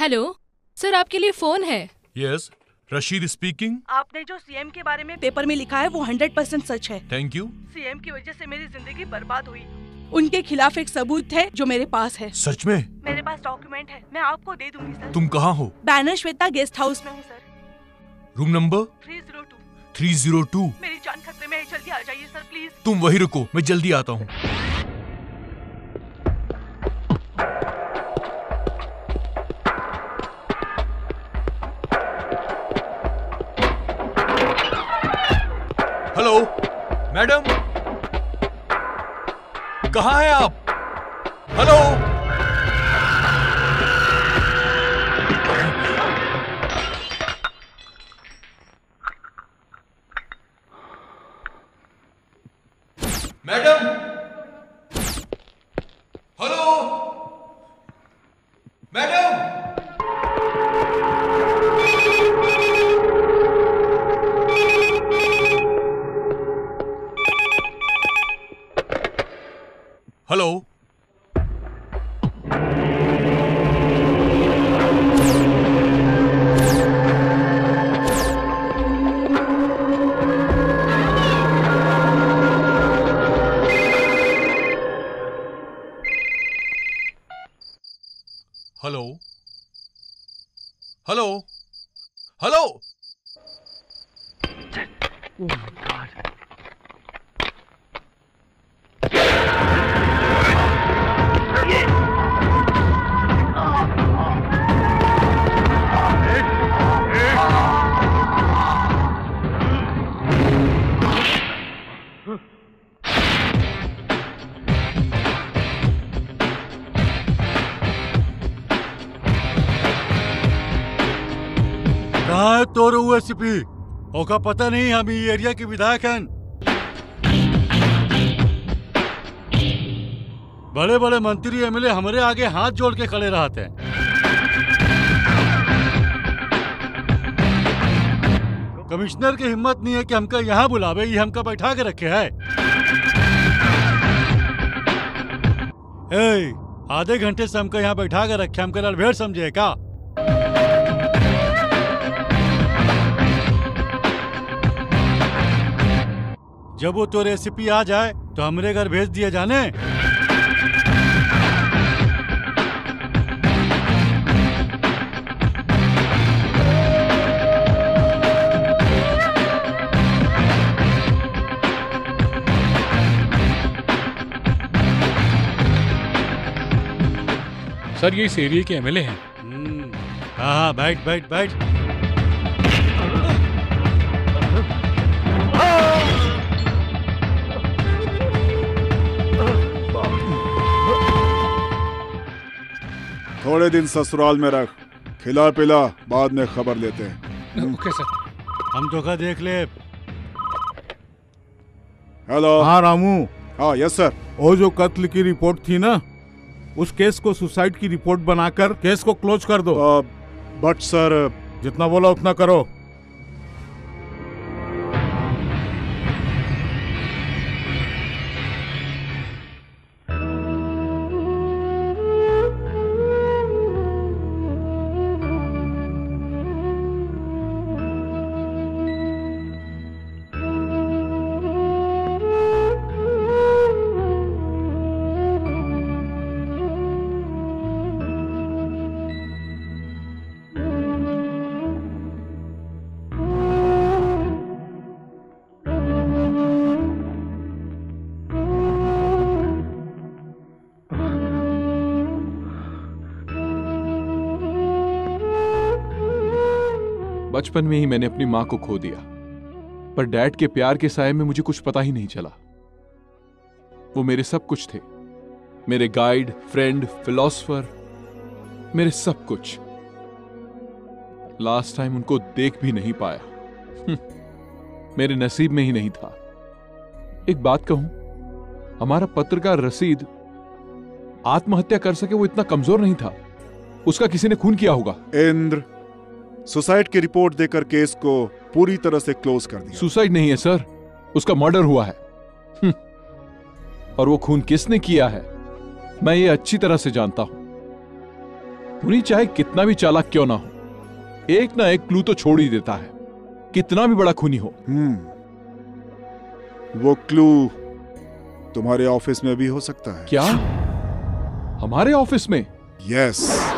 हेलो सर, आपके लिए फोन है। Yes, Rashid speaking. आपने जो सीएम के बारे में पेपर में लिखा है वो 100% सच है। Thank you. सीएम की वजह से मेरी जिंदगी बर्बाद हुई। उनके खिलाफ एक सबूत है जो मेरे पास है। सच में? मेरे पास डॉक्यूमेंट है, मैं आपको दे दूंगी सर। तुम कहाँ हो? बैनर श्वेता गेस्ट हाउस में हूँ सर। Room number 302। 302। मेरी जान खतरे में है, जल्दी आ जाइए सर प्लीज। तुम वही रुको, मैं जल्दी आता हूँ। हेलो मैडम, कहाँ हैं आप? Hello, madam, hello madam. Hello, hello, hello, hello. तो रहुए सीपी, ओका पता नहीं हम ये एरिया के विधायक हैं। बड़े बड़े मंत्री एमएलए हमारे आगे हाथ जोड़ के खड़े रहते हैं। कमिश्नर की हिम्मत नहीं है कि हमका यहाँ बुलावे, ये हमका बैठा के रखे है। ए, आधे घंटे से हमका यहाँ बैठा के रखे, हमका लड़भेड़ समझे का? जब वो तो रेसिपी आ जाए तो हमरे घर भेज दिया जाने। सर ये इस एरिया के एमएलए हैं। हाँ बैठ बैठ बैठ। थोड़े दिन ससुराल में रख, खिला पिला, बाद में खबर लेते हैं। Okay sir. हम तो का देख ले। हेलो। हाँ रामू। हाँ यस सर। वो जो कत्ल की रिपोर्ट थी ना, उस केस को सुसाइड की रिपोर्ट बनाकर केस को क्लोज कर दो। बट सर, जितना बोला उतना करो। बचपन में ही मैंने अपनी माँ को खो दिया, पर डैड के प्यार के साये में मुझे कुछ पता ही नहीं चला। वो मेरे सब कुछ थे, मेरे गाइड, फ्रेंड, फिलोसोफर, मेरे सब कुछ। लास्ट टाइम उनको देख भी नहीं पाया, मेरे नसीब में ही नहीं था। एक बात कहूं, हमारा पत्रकार रशीद आत्महत्या कर सके वो इतना कमजोर नहीं था, उसका किसी ने खून किया होगा। इंद्र, सुसाइड की रिपोर्ट देकर केस को पूरी तरह से क्लोज कर दिया। सुसाइड नहीं है सर, उसका मर्डर हुआ है। और वो खून किसने किया है मैं ये अच्छी तरह से जानता हूं। पुलिस चाहे कितना भी चालाक क्यों ना हो, एक ना एक क्लू तो छोड़ ही देता है, कितना भी बड़ा खूनी हो। वो क्लू तुम्हारे ऑफिस में भी हो सकता है। क्या? हमारे ऑफिस में? यस।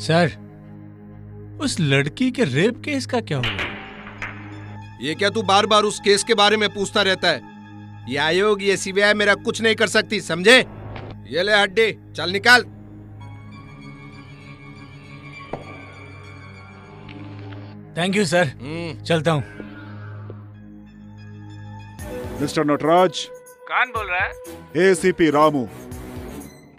सर, उस लड़की के रेप केस का क्या हुआ? ये क्या तू बार बार उस केस के बारे में पूछता रहता है? ये आयोग, ये सीबीआई मेरा कुछ नहीं कर सकती, समझे? ये ले हड्डी, चल निकाल। थैंक यू सर, चलता हूँ। मिस्टर नटराज। कौन बोल रहा है? एसीपी रामू।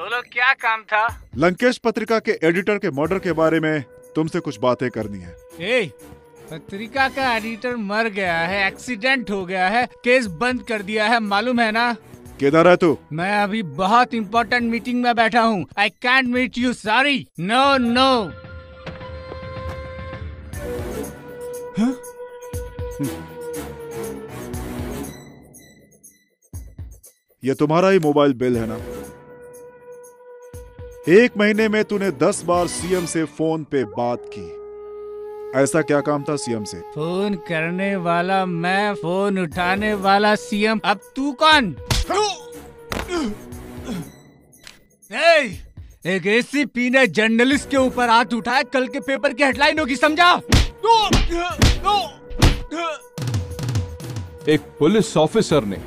बोलो क्या काम था? लंकेश पत्रिका के एडिटर के मर्डर के बारे में तुमसे कुछ बातें करनी है। ए, पत्रिका का एडिटर मर गया है, एक्सीडेंट हो गया है, केस बंद कर दिया है, मालूम है ना? किधर है तू? मैं अभी बहुत इम्पोर्टेंट मीटिंग में बैठा हूँ। I can't meet you, sorry. No no. ये तुम्हारा ही मोबाइल बिल है ना? एक महीने में तूने 10 बार सीएम से फोन पे बात की। ऐसा क्या काम था सीएम से? फोन करने वाला मैं, फोन उठाने वाला सीएम, अब तू कौन? एक एसीपी ने जर्नलिस्ट के ऊपर हाथ उठाया, कल के पेपर की हेडलाइन होगी, समझा? एक पुलिस ऑफिसर ने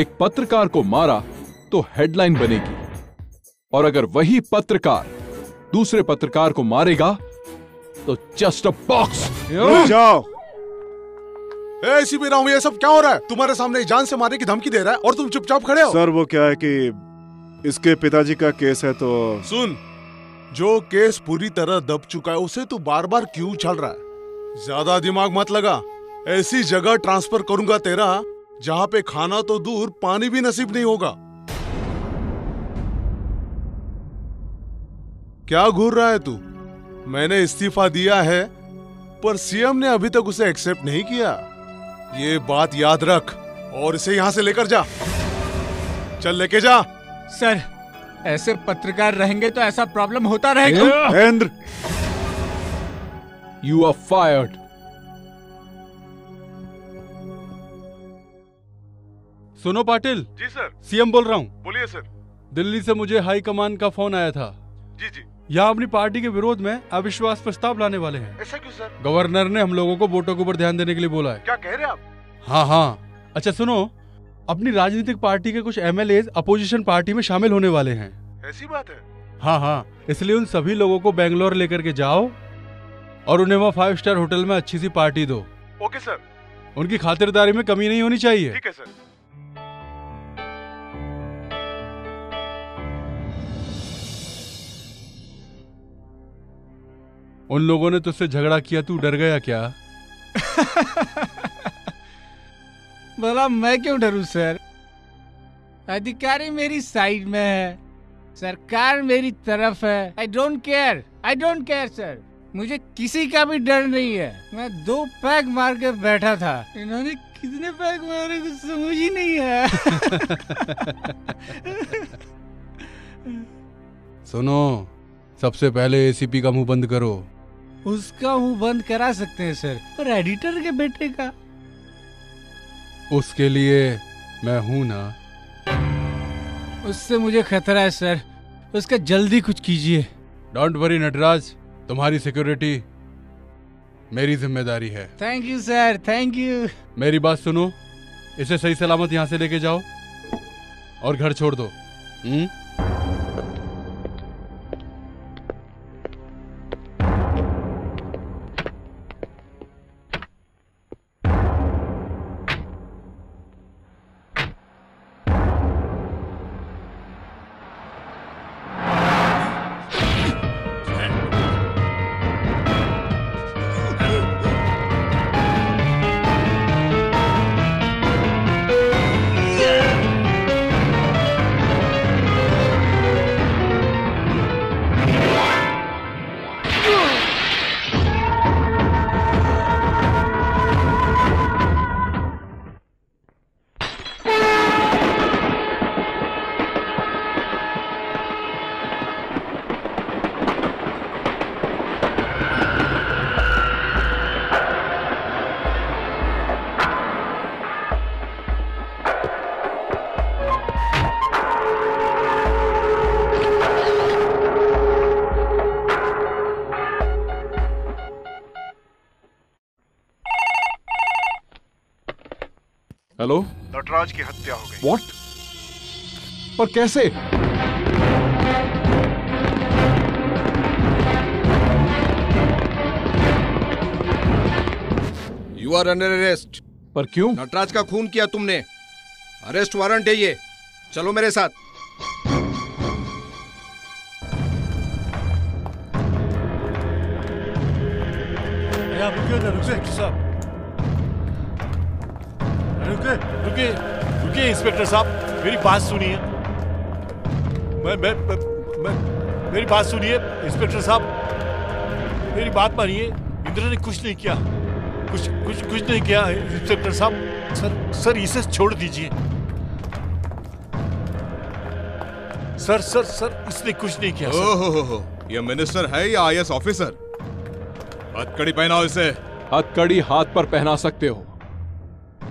एक पत्रकार को मारा तो हेडलाइन बनेगी, और अगर वही पत्रकार दूसरे पत्रकार को मारेगा तो जस्ट अ बॉक्स। जाओ। ए सीपी रामू, ये सब क्या हो रहा है? तुम्हारे सामने जान से मारने की धमकी दे रहा है और तुम चुपचाप खड़े हो। सर वो क्या है कि इसके पिताजी का केस है तो। सुन, जो केस पूरी तरह दब चुका है उसे तू बार बार क्यों चल रहा है? ज्यादा दिमाग मत लगा, ऐसी जगह ट्रांसफर करूंगा तेरा जहाँ पे खाना तो दूर पानी भी नसीब नहीं होगा। क्या घूर रहा है तू? मैंने इस्तीफा दिया है पर सीएम ने अभी तक उसे एक्सेप्ट नहीं किया। ये बात याद रख और इसे यहाँ से लेकर जा। चल लेके जा। सर, ऐसे पत्रकार रहेंगे तो ऐसा प्रॉब्लम होता रहेगा। Mahendra, you are fired. सुनो पाटिल। जी सर। सीएम बोल रहा हूँ। बोलिए सर। दिल्ली से मुझे हाई कमान का फोन आया था। जी जी। यहाँ अपनी पार्टी के विरोध में अविश्वास प्रस्ताव लाने वाले हैं। ऐसा क्यों सर? गवर्नर ने हम लोगों को वोटों के ऊपर ध्यान देने के लिए बोला है। क्या कह रहे हैं आप? हाँ हाँ। अच्छा सुनो, अपनी राजनीतिक पार्टी के कुछ MLAs अपोजिशन पार्टी में शामिल होने वाले हैं। ऐसी बात है? हाँ हाँ, इसलिए उन सभी लोगों को बैंगलोर लेकर के जाओ और उन्हें वहाँ 5 स्टार होटल में अच्छी सी पार्टी दो। Okay sir. उनकी खातिरदारी में कमी नहीं होनी चाहिए। ठीक है सर। उन लोगों ने तुझसे झगड़ा किया, तू डर गया क्या? भला मैं क्यों डरूं सर? अधिकारी मेरी साइड में है, सरकार मेरी तरफ है। आई डोंट केयर सर, मुझे किसी का भी डर नहीं है। मैं 2 पैग मार के बैठा था, इन्होंने कितने पैग मारे कुछ समझ ही नहीं है। सुनो, सबसे पहले ACP का मुंह बंद करो। उसका मुंह बंद करा सकते हैं सर, पर एडिटर के बेटे का? उसके लिए मैं हूं ना। उससे मुझे खतरा है सर, उसका जल्दी कुछ कीजिए। डोंट वरी नटराज, तुम्हारी सिक्योरिटी मेरी जिम्मेदारी है। Thank you sir, thank you. मेरी बात सुनो, इसे सही सलामत यहाँ से लेके जाओ और घर छोड़ दो। हेलो। नटराज की हत्या हो गई। व्हाट? पर कैसे? You are under arrest. पर क्यों? नटराज का खून किया तुमने। अरेस्ट वारंट है ये। चलो मेरे साथ। रुक रुके इंस्पेक्टर साहब, मेरी बात सुनिए। मेरी बात सुनिए इंस्पेक्टर साहब, मेरी बात मानिए। इंद्रा ने कुछ नहीं किया, कुछ नहीं किया इंस्पेक्टर साहब। सर इसे छोड़ दीजिए। सर इसने कुछ नहीं किया। ओहो, ये मिनिस्टर है या IS ऑफिसर? हथकड़ी पहनाओ इसे। हथकड़ी हाथ पर पहना सकते हो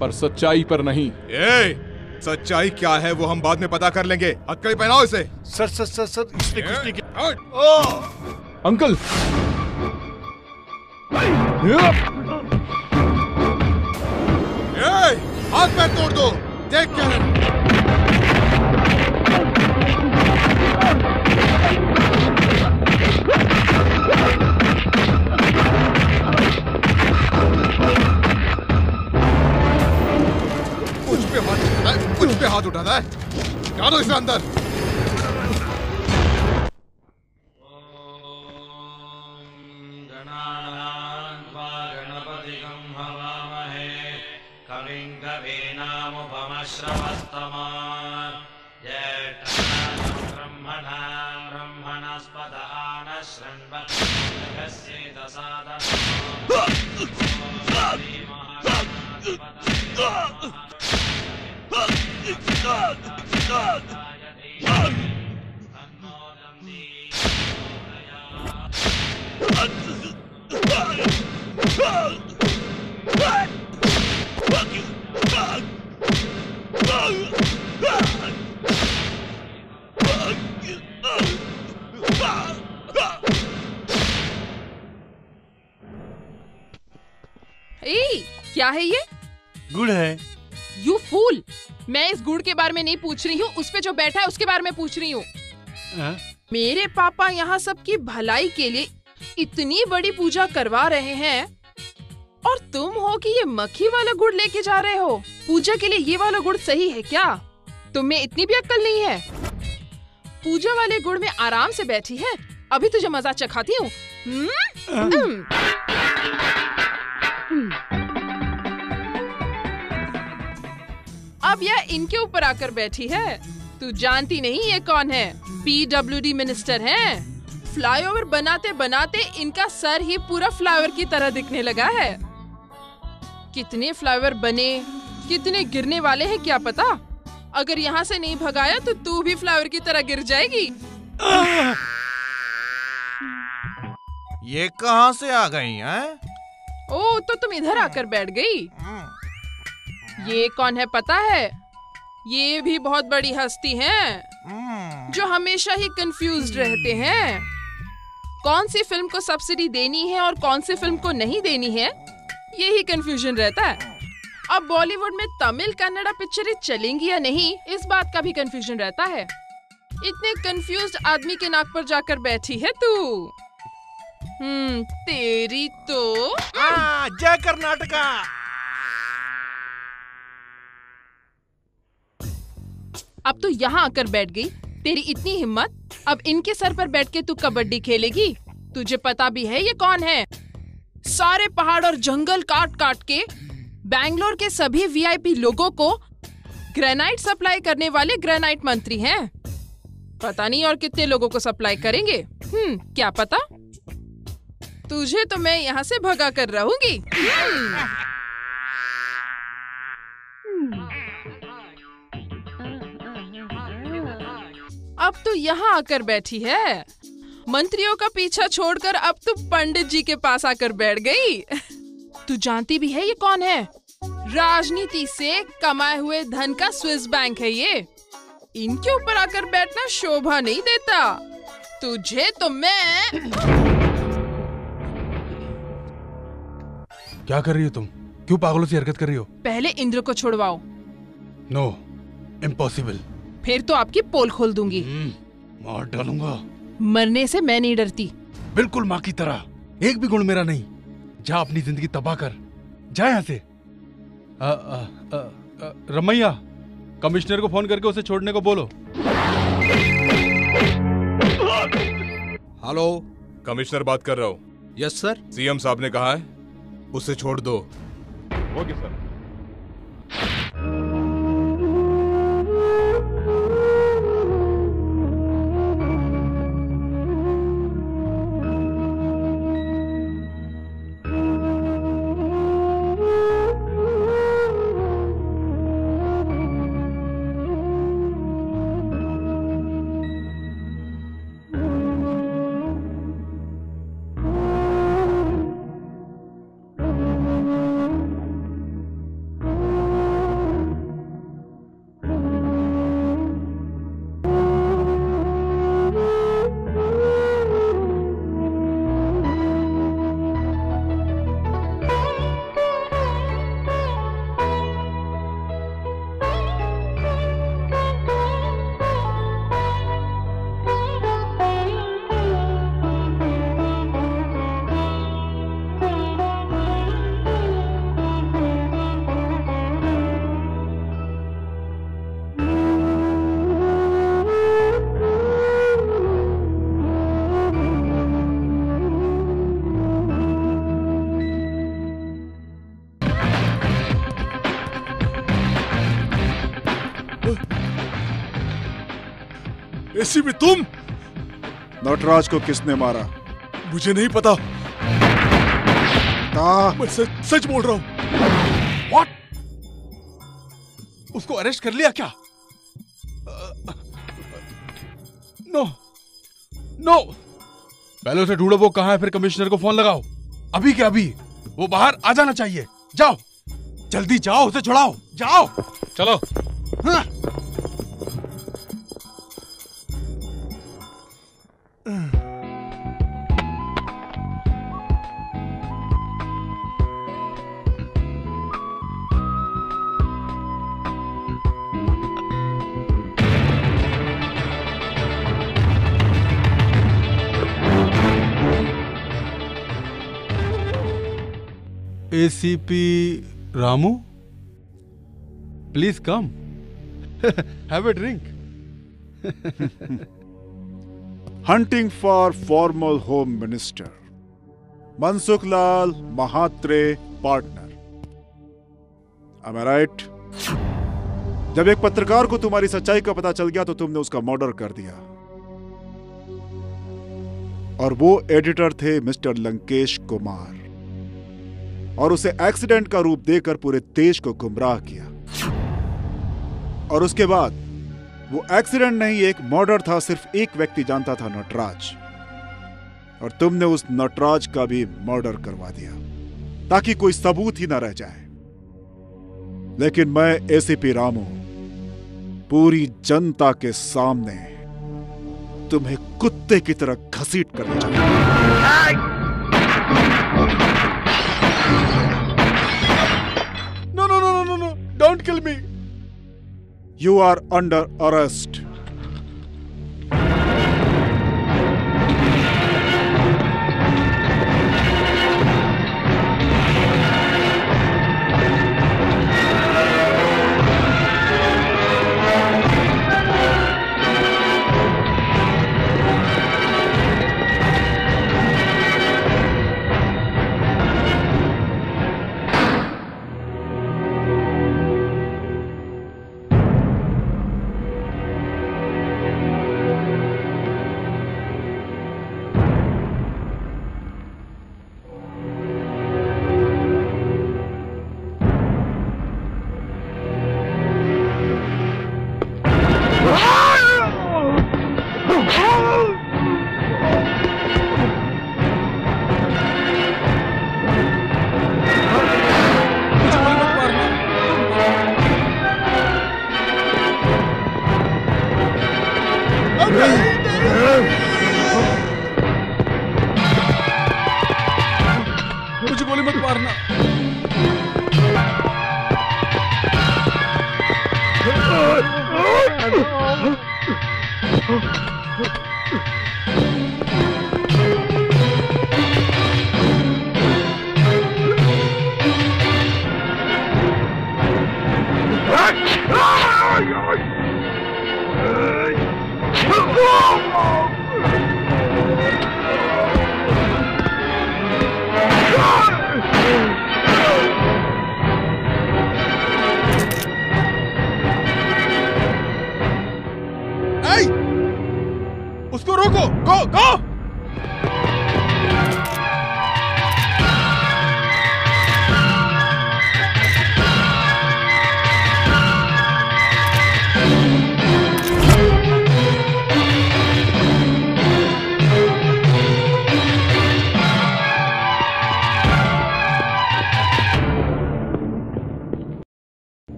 पर सच्चाई पर नहीं। सच्चाई क्या है वो हम बाद में पता कर लेंगे। हथकड़ी पहनाओ इसे। सर इसने कुछ नहीं किया। अंकल, हाथ पैर तोड़ दो। देख क्या है। हाथ उठाता है। डालो इसे अंदर। क्या है ये? गुड़ है। यू फूल, मैं इस गुड़ के बारे में नहीं पूछ रही हूँ, उस पे जो बैठा है उसके बारे में पूछ रही हूँ। मेरे पापा यहाँ सबकी भलाई के लिए इतनी बड़ी पूजा करवा रहे हैं और तुम हो कि ये मक्खी वाला गुड़ लेके जा रहे हो। पूजा के लिए ये वाला गुड़ सही है क्या? तुम्हें इतनी भी अक्कल नहीं है? पूजा वाले गुड़ में आराम से बैठी है, अभी तुझे मजा चखाती हूँ। अब यह इनके ऊपर आकर बैठी है। तू जानती नहीं ये कौन है? PWD मिनिस्टर हैं। फ्लाईओवर बनाते बनाते इनका सर ही पूरा फ्लाईओवर की तरह दिखने लगा है। कितने फ्लाईओवर बने, कितने गिरने वाले हैं क्या पता। अगर यहाँ से नहीं भगाया तो तू भी फ्लाईओवर की तरह गिर जाएगी। ये कहाँ से आ गई हैं? ओ, तो तुम इधर आकर बैठ गई। ये कौन है पता है? ये भी बहुत बड़ी हस्ती हैं, जो हमेशा ही कंफ्यूज्ड रहते हैं कौन सी फिल्म को सब्सिडी देनी है और कौन सी फिल्म को नहीं देनी है, यही कंफ्यूजन रहता है। अब बॉलीवुड में तमिल कन्नड़ा पिक्चरें चलेंगी या नहीं, इस बात का भी कंफ्यूजन रहता है। इतने कंफ्यूज्ड आदमी के नाक पर जाकर बैठी है तू। तेरी तो जय कर्नाटका। अब तो यहाँ आकर बैठ गई, तेरी इतनी हिम्मत। अब इनके सर पर बैठ के तू कबड्डी खेलेगी? तुझे पता भी है ये कौन है? सारे पहाड़ और जंगल काट काट के बैंगलोर के सभी VIP लोगों को ग्रेनाइट सप्लाई करने वाले ग्रेनाइट मंत्री हैं। पता नहीं और कितने लोगों को सप्लाई करेंगे। क्या पता, तुझे तो मैं यहाँ से भगा कर रहूंगी। अब तो यहाँ आकर बैठी है। मंत्रियों का पीछा छोड़कर अब तो पंडित जी के पास आकर बैठ गई। तू जानती भी है ये कौन है? राजनीति से कमाए हुए धन का स्विस बैंक है ये। इनके ऊपर आकर बैठना शोभा नहीं देता। तुझे तो मैं क्या कर रही हो तुम? क्यों पागलों सी हरकत कर रही हो? पहले इंद्र को छोड़वाओ। No, impossible. फिर तो आपकी पोल खोल दूंगी। मार डालूंगा। मरने से मैं नहीं डरती। बिल्कुल माँ की तरह, एक भी गुण मेरा नहीं। जा अपनी जिंदगी तबाह कर, जा यहाँ से। रमैया, कमिश्नर को फोन करके उसे छोड़ने को बोलो। हेलो, कमिश्नर बात कर रहा हूँ। Yes sir. CM साहब ने कहा है उसे छोड़ दो। Okay sir. ऐसी भी तुम? नटराज को किसने मारा? मुझे नहीं पता। मैं सच बोल रहा हूँ। व्हाट? उसको अरेस्ट कर लिया क्या? नो नो, पहले उसे ढूंढो वो कहाँ है, फिर कमिश्नर को फोन लगाओ। अभी के अभी वो बाहर आ जाना चाहिए। जाओ जल्दी जाओ, उसे छुड़ाओ, जाओ चलो। हाँ। ACP Ramu, please come. Have a drink. Hunting for former Home Minister Mansukhilal Mahatra partner. Am I right? जब एक पत्रकार को तुम्हारी सच्चाई का पता चल गया तो तुमने उसका मर्डर कर दिया, और वो एडिटर थे मिस्टर लंकेश कुमार, और उसे एक्सीडेंट का रूप देकर पूरे देश को गुमराह किया। और उसके बाद वो एक्सीडेंट नहीं, एक मर्डर था। सिर्फ एक व्यक्ति जानता था, नटराज, और तुमने उस नटराज का भी मर्डर करवा दिया ताकि कोई सबूत ही ना रह जाए। लेकिन मैं ACP रामू पूरी जनता के सामने तुम्हें कुत्ते की तरह घसीट करना चाहूंगा। Don't kill me. You are under arrest.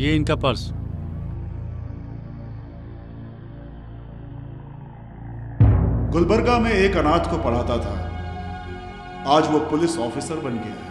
ये इनका पर्स। गुलबर्गा में एक अनाथ को पढ़ाता था, आज वो पुलिस ऑफिसर बन गया है।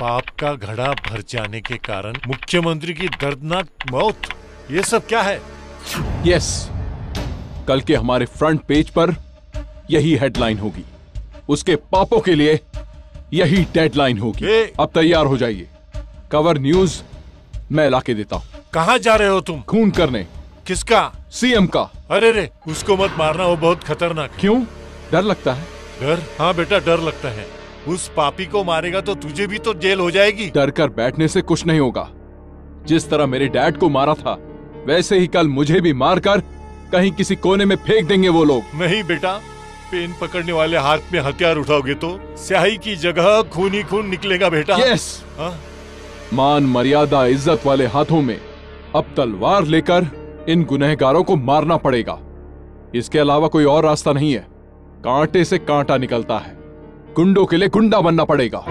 पाप का घड़ा भर जाने के कारण मुख्यमंत्री की दर्दनाक मौत, ये सब क्या है? यस, कल के हमारे फ्रंट पेज पर यही हेडलाइन होगी, उसके पापों के लिए यही डेडलाइन होगी। अब तैयार हो जाइए, कवर न्यूज मैं लाके देता हूँ। कहाँ जा रहे हो तुम? खून करने। किसका? सीएम का। अरे रे, उसको मत मारना, वो बहुत खतरनाक। क्यों? डर लगता है? डर? हाँ बेटा, डर लगता है। उस पापी को मारेगा तो तुझे भी तो जेल हो जाएगी। डर कर बैठने से कुछ नहीं होगा। जिस तरह मेरे डैड को मारा था, वैसे ही कल मुझे भी मारकर कहीं किसी कोने में फेंक देंगे वो लोग। नहीं बेटा, पेन पकड़ने वाले हाथ में हथियार उठाओगे तो स्याही की जगह खूनी खून निकलेगा बेटा। यस, मान मर्यादा इज्जत वाले हाथों में अब तलवार लेकर इन गुनहगारों को मारना पड़ेगा। इसके अलावा कोई और रास्ता नहीं है। कांटे से कांटा निकलता है, गुंडों के लिए गुंडा बनना पड़ेगा।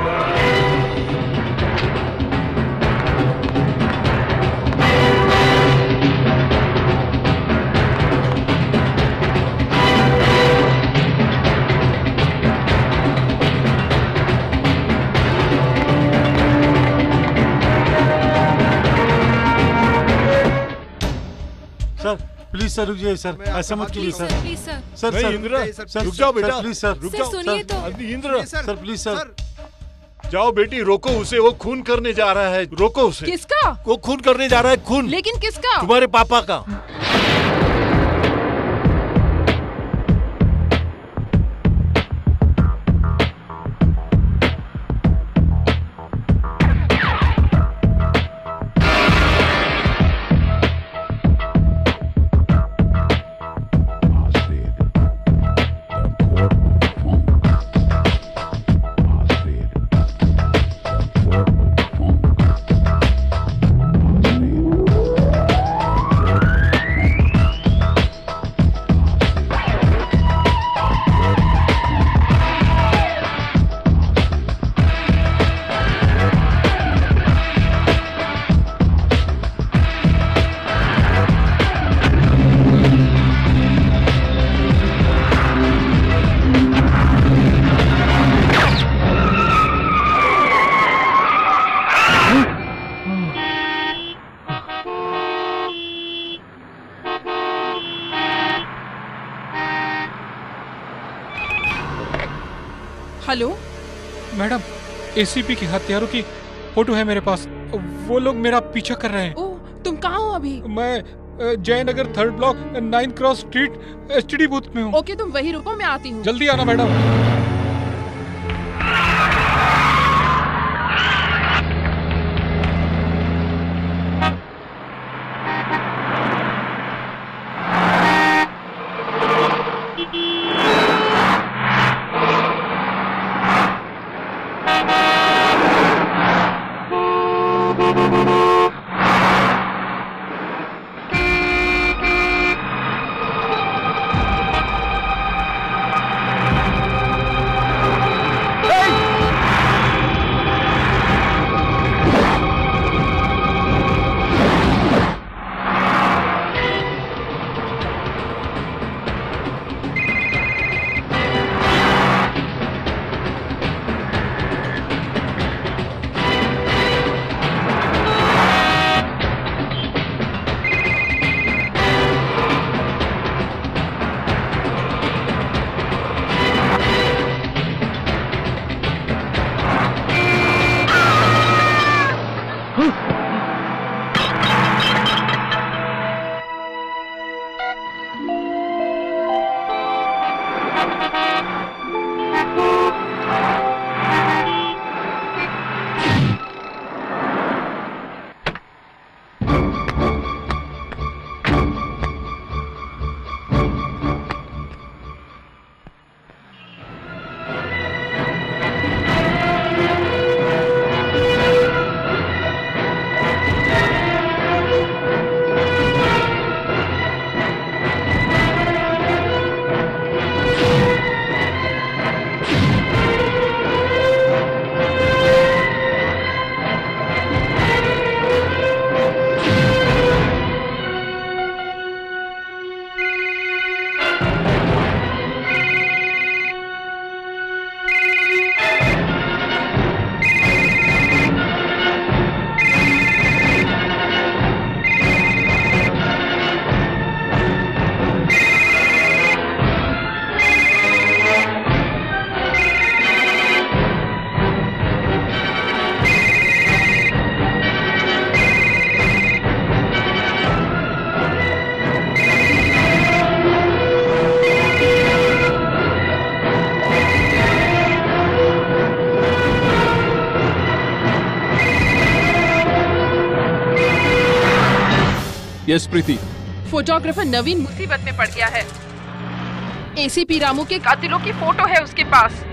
प्लीज सर रुक जाइए सर, ऐसा मत कीजिए sir. Please sir, sir Indra, sir रुक जाओ बेटा, प्लीज सर रुक जाओ। सुनिए तो इंद्रा, सर प्लीज सर जाओ बेटी, रोको उसे, वो खून करने जा रहा है। रोको उसे। किसका? वो खून करने जा रहा है। खून? लेकिन किसका? तुम्हारे पापा का। हेलो मैडम, एसीपी के हथियारों की फोटो है मेरे पास, वो लोग मेरा पीछा कर रहे हैं। ओह, तुम कहाँ हो अभी? मैं Jayanagar 3rd Block 9 Cross Street STD booth में हूँ। ओके, तुम वही रुको, मैं आती हूँ। जल्दी आना madam. Yes, Preeti. Photographer Naveen मुसीबत में पड़ गया है। एसीपी रामू के कातिलों की फोटो है उसके पास।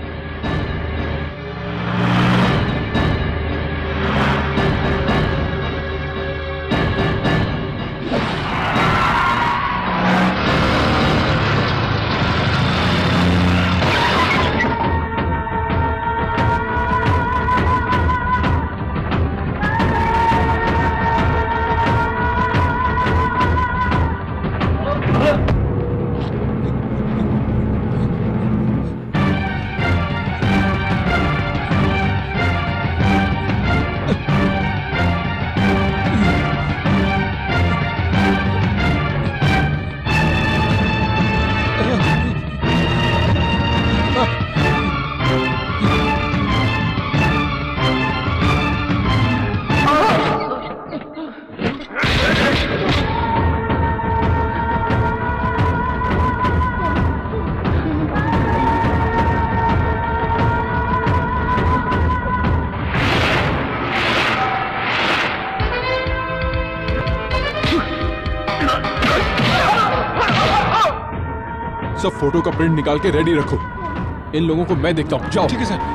सब फोटो का प्रिंट निकाल के रेडी रखो, इन लोगों को मैं देखता हूँ। जाओ। ठीक है सर।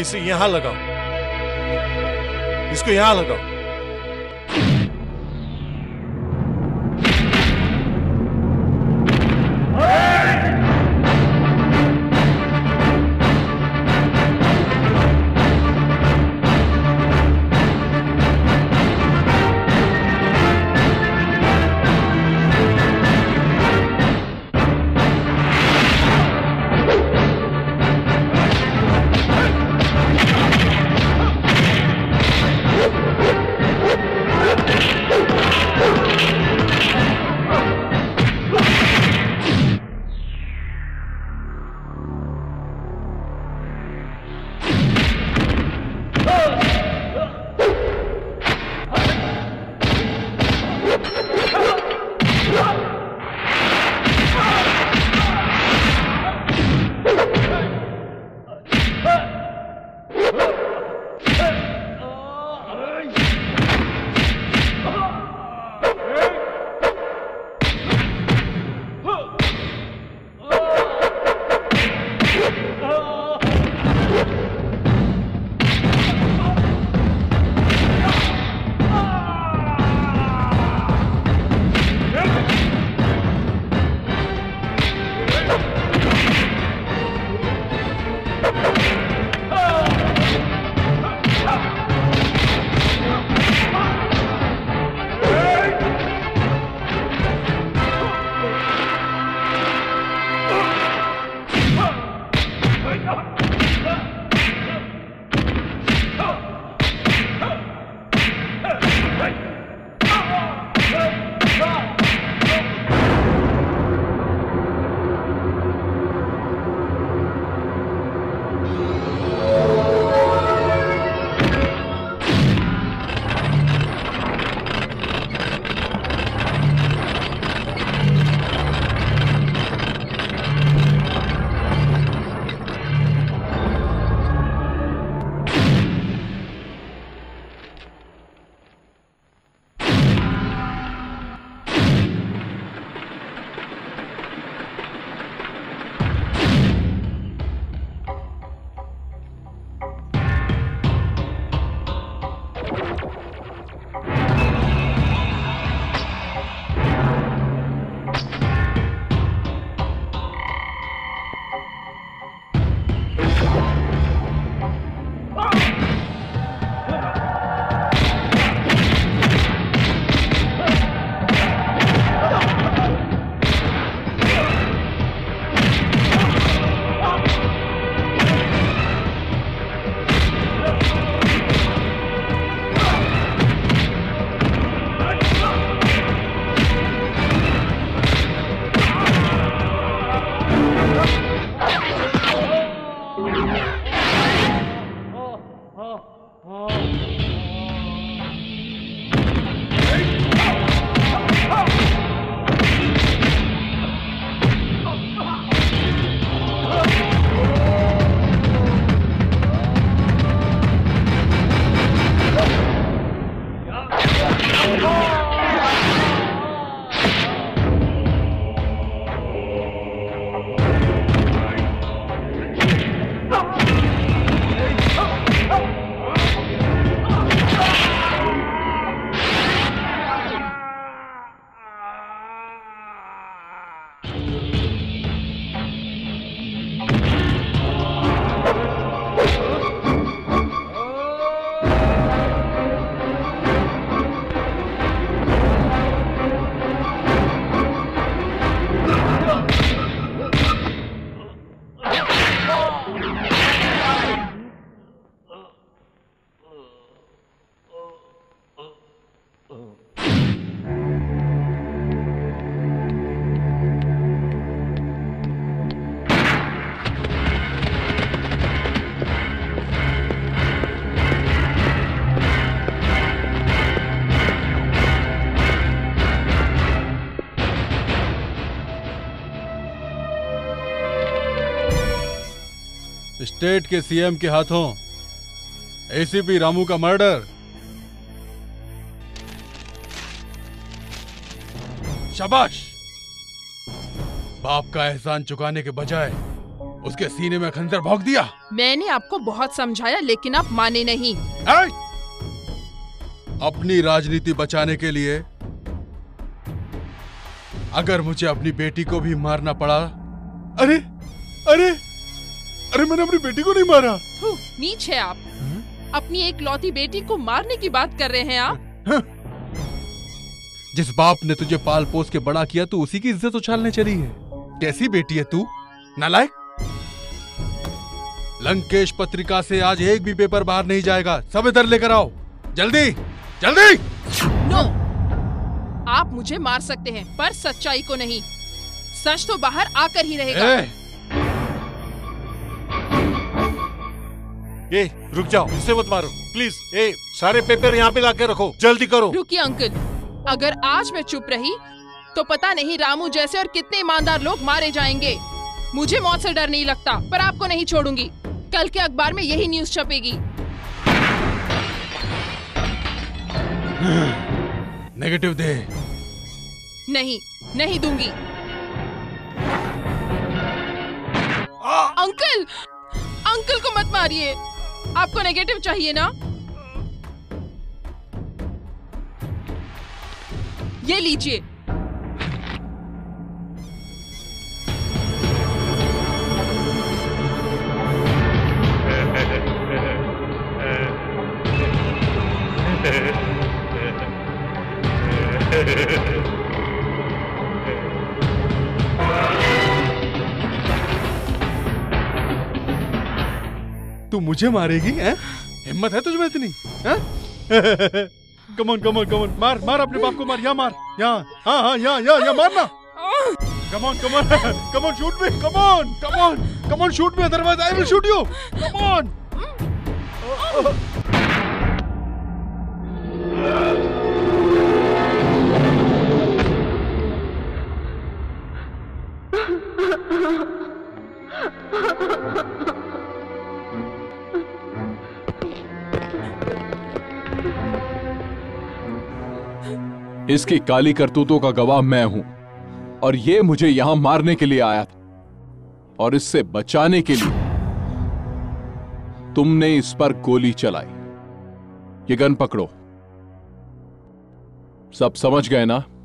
इसे यहां लगाओ, इसको यहां लगाओ। स्टेट के सीएम के हाथों एसीपी रामू का मर्डर। शाबाश, बाप का एहसान चुकाने के बजाय उसके सीने में खंजर भोंक दिया। मैंने आपको बहुत समझाया लेकिन आप माने नहीं। अपनी राजनीति बचाने के लिए अगर मुझे अपनी बेटी को भी मारना पड़ा। अरे अरे अरे, मैंने अपनी बेटी को नहीं मारा। नीच है आप। अपनी एक लौती बेटी को मारने की बात कर रहे हैं आप। जिस बाप ने तुझे पाल पोस के बड़ा किया तू उसी की इज्जत उछालने चली है। कैसी बेटी है तू, नालायक। लंकेश पत्रिका से आज एक भी पेपर बाहर नहीं जाएगा। सब इधर लेकर आओ, जल्दी जल्दी। नो, आप मुझे मार सकते हैं पर सच्चाई को नहीं। सच तो बाहर आकर ही रहेगा। ए, रुक जाओ, मुझसे मत मारो प्लीज। ए, सारे पेपर यहाँ पे लाके रखो, जल्दी करो। रुकिए अंकल, अगर आज मैं चुप रही तो पता नहीं रामू जैसे और कितने ईमानदार लोग मारे जाएंगे। मुझे मौत से डर नहीं लगता पर आपको नहीं छोड़ूंगी। कल के अखबार में यही न्यूज छपेगी। नेगेटिव दे। नहीं नहीं दूंगी। अंकल, अंकल को मत मारिए। आपको नेगेटिव चाहिए ना? ये लीजिए। तू मुझे मारेगी हैं? हिम्मत है तुझमें इतनी? कमोन कमोन कमोन, मार मार अपने बाप को, मार। यहाँ मार, यहाँ। हाँ हाँ, यहाँ मारना। Come on come on come on, shoot me. Come on come on come on, shoot me, otherwise I will shoot you. Come on. इसकी काली करतूतों का गवाह मैं हूं और ये मुझे यहां मारने के लिए आया था और इससे बचाने के लिए तुमने इस पर गोली चलाई। ये गन पकड़ो। सब समझ गए ना?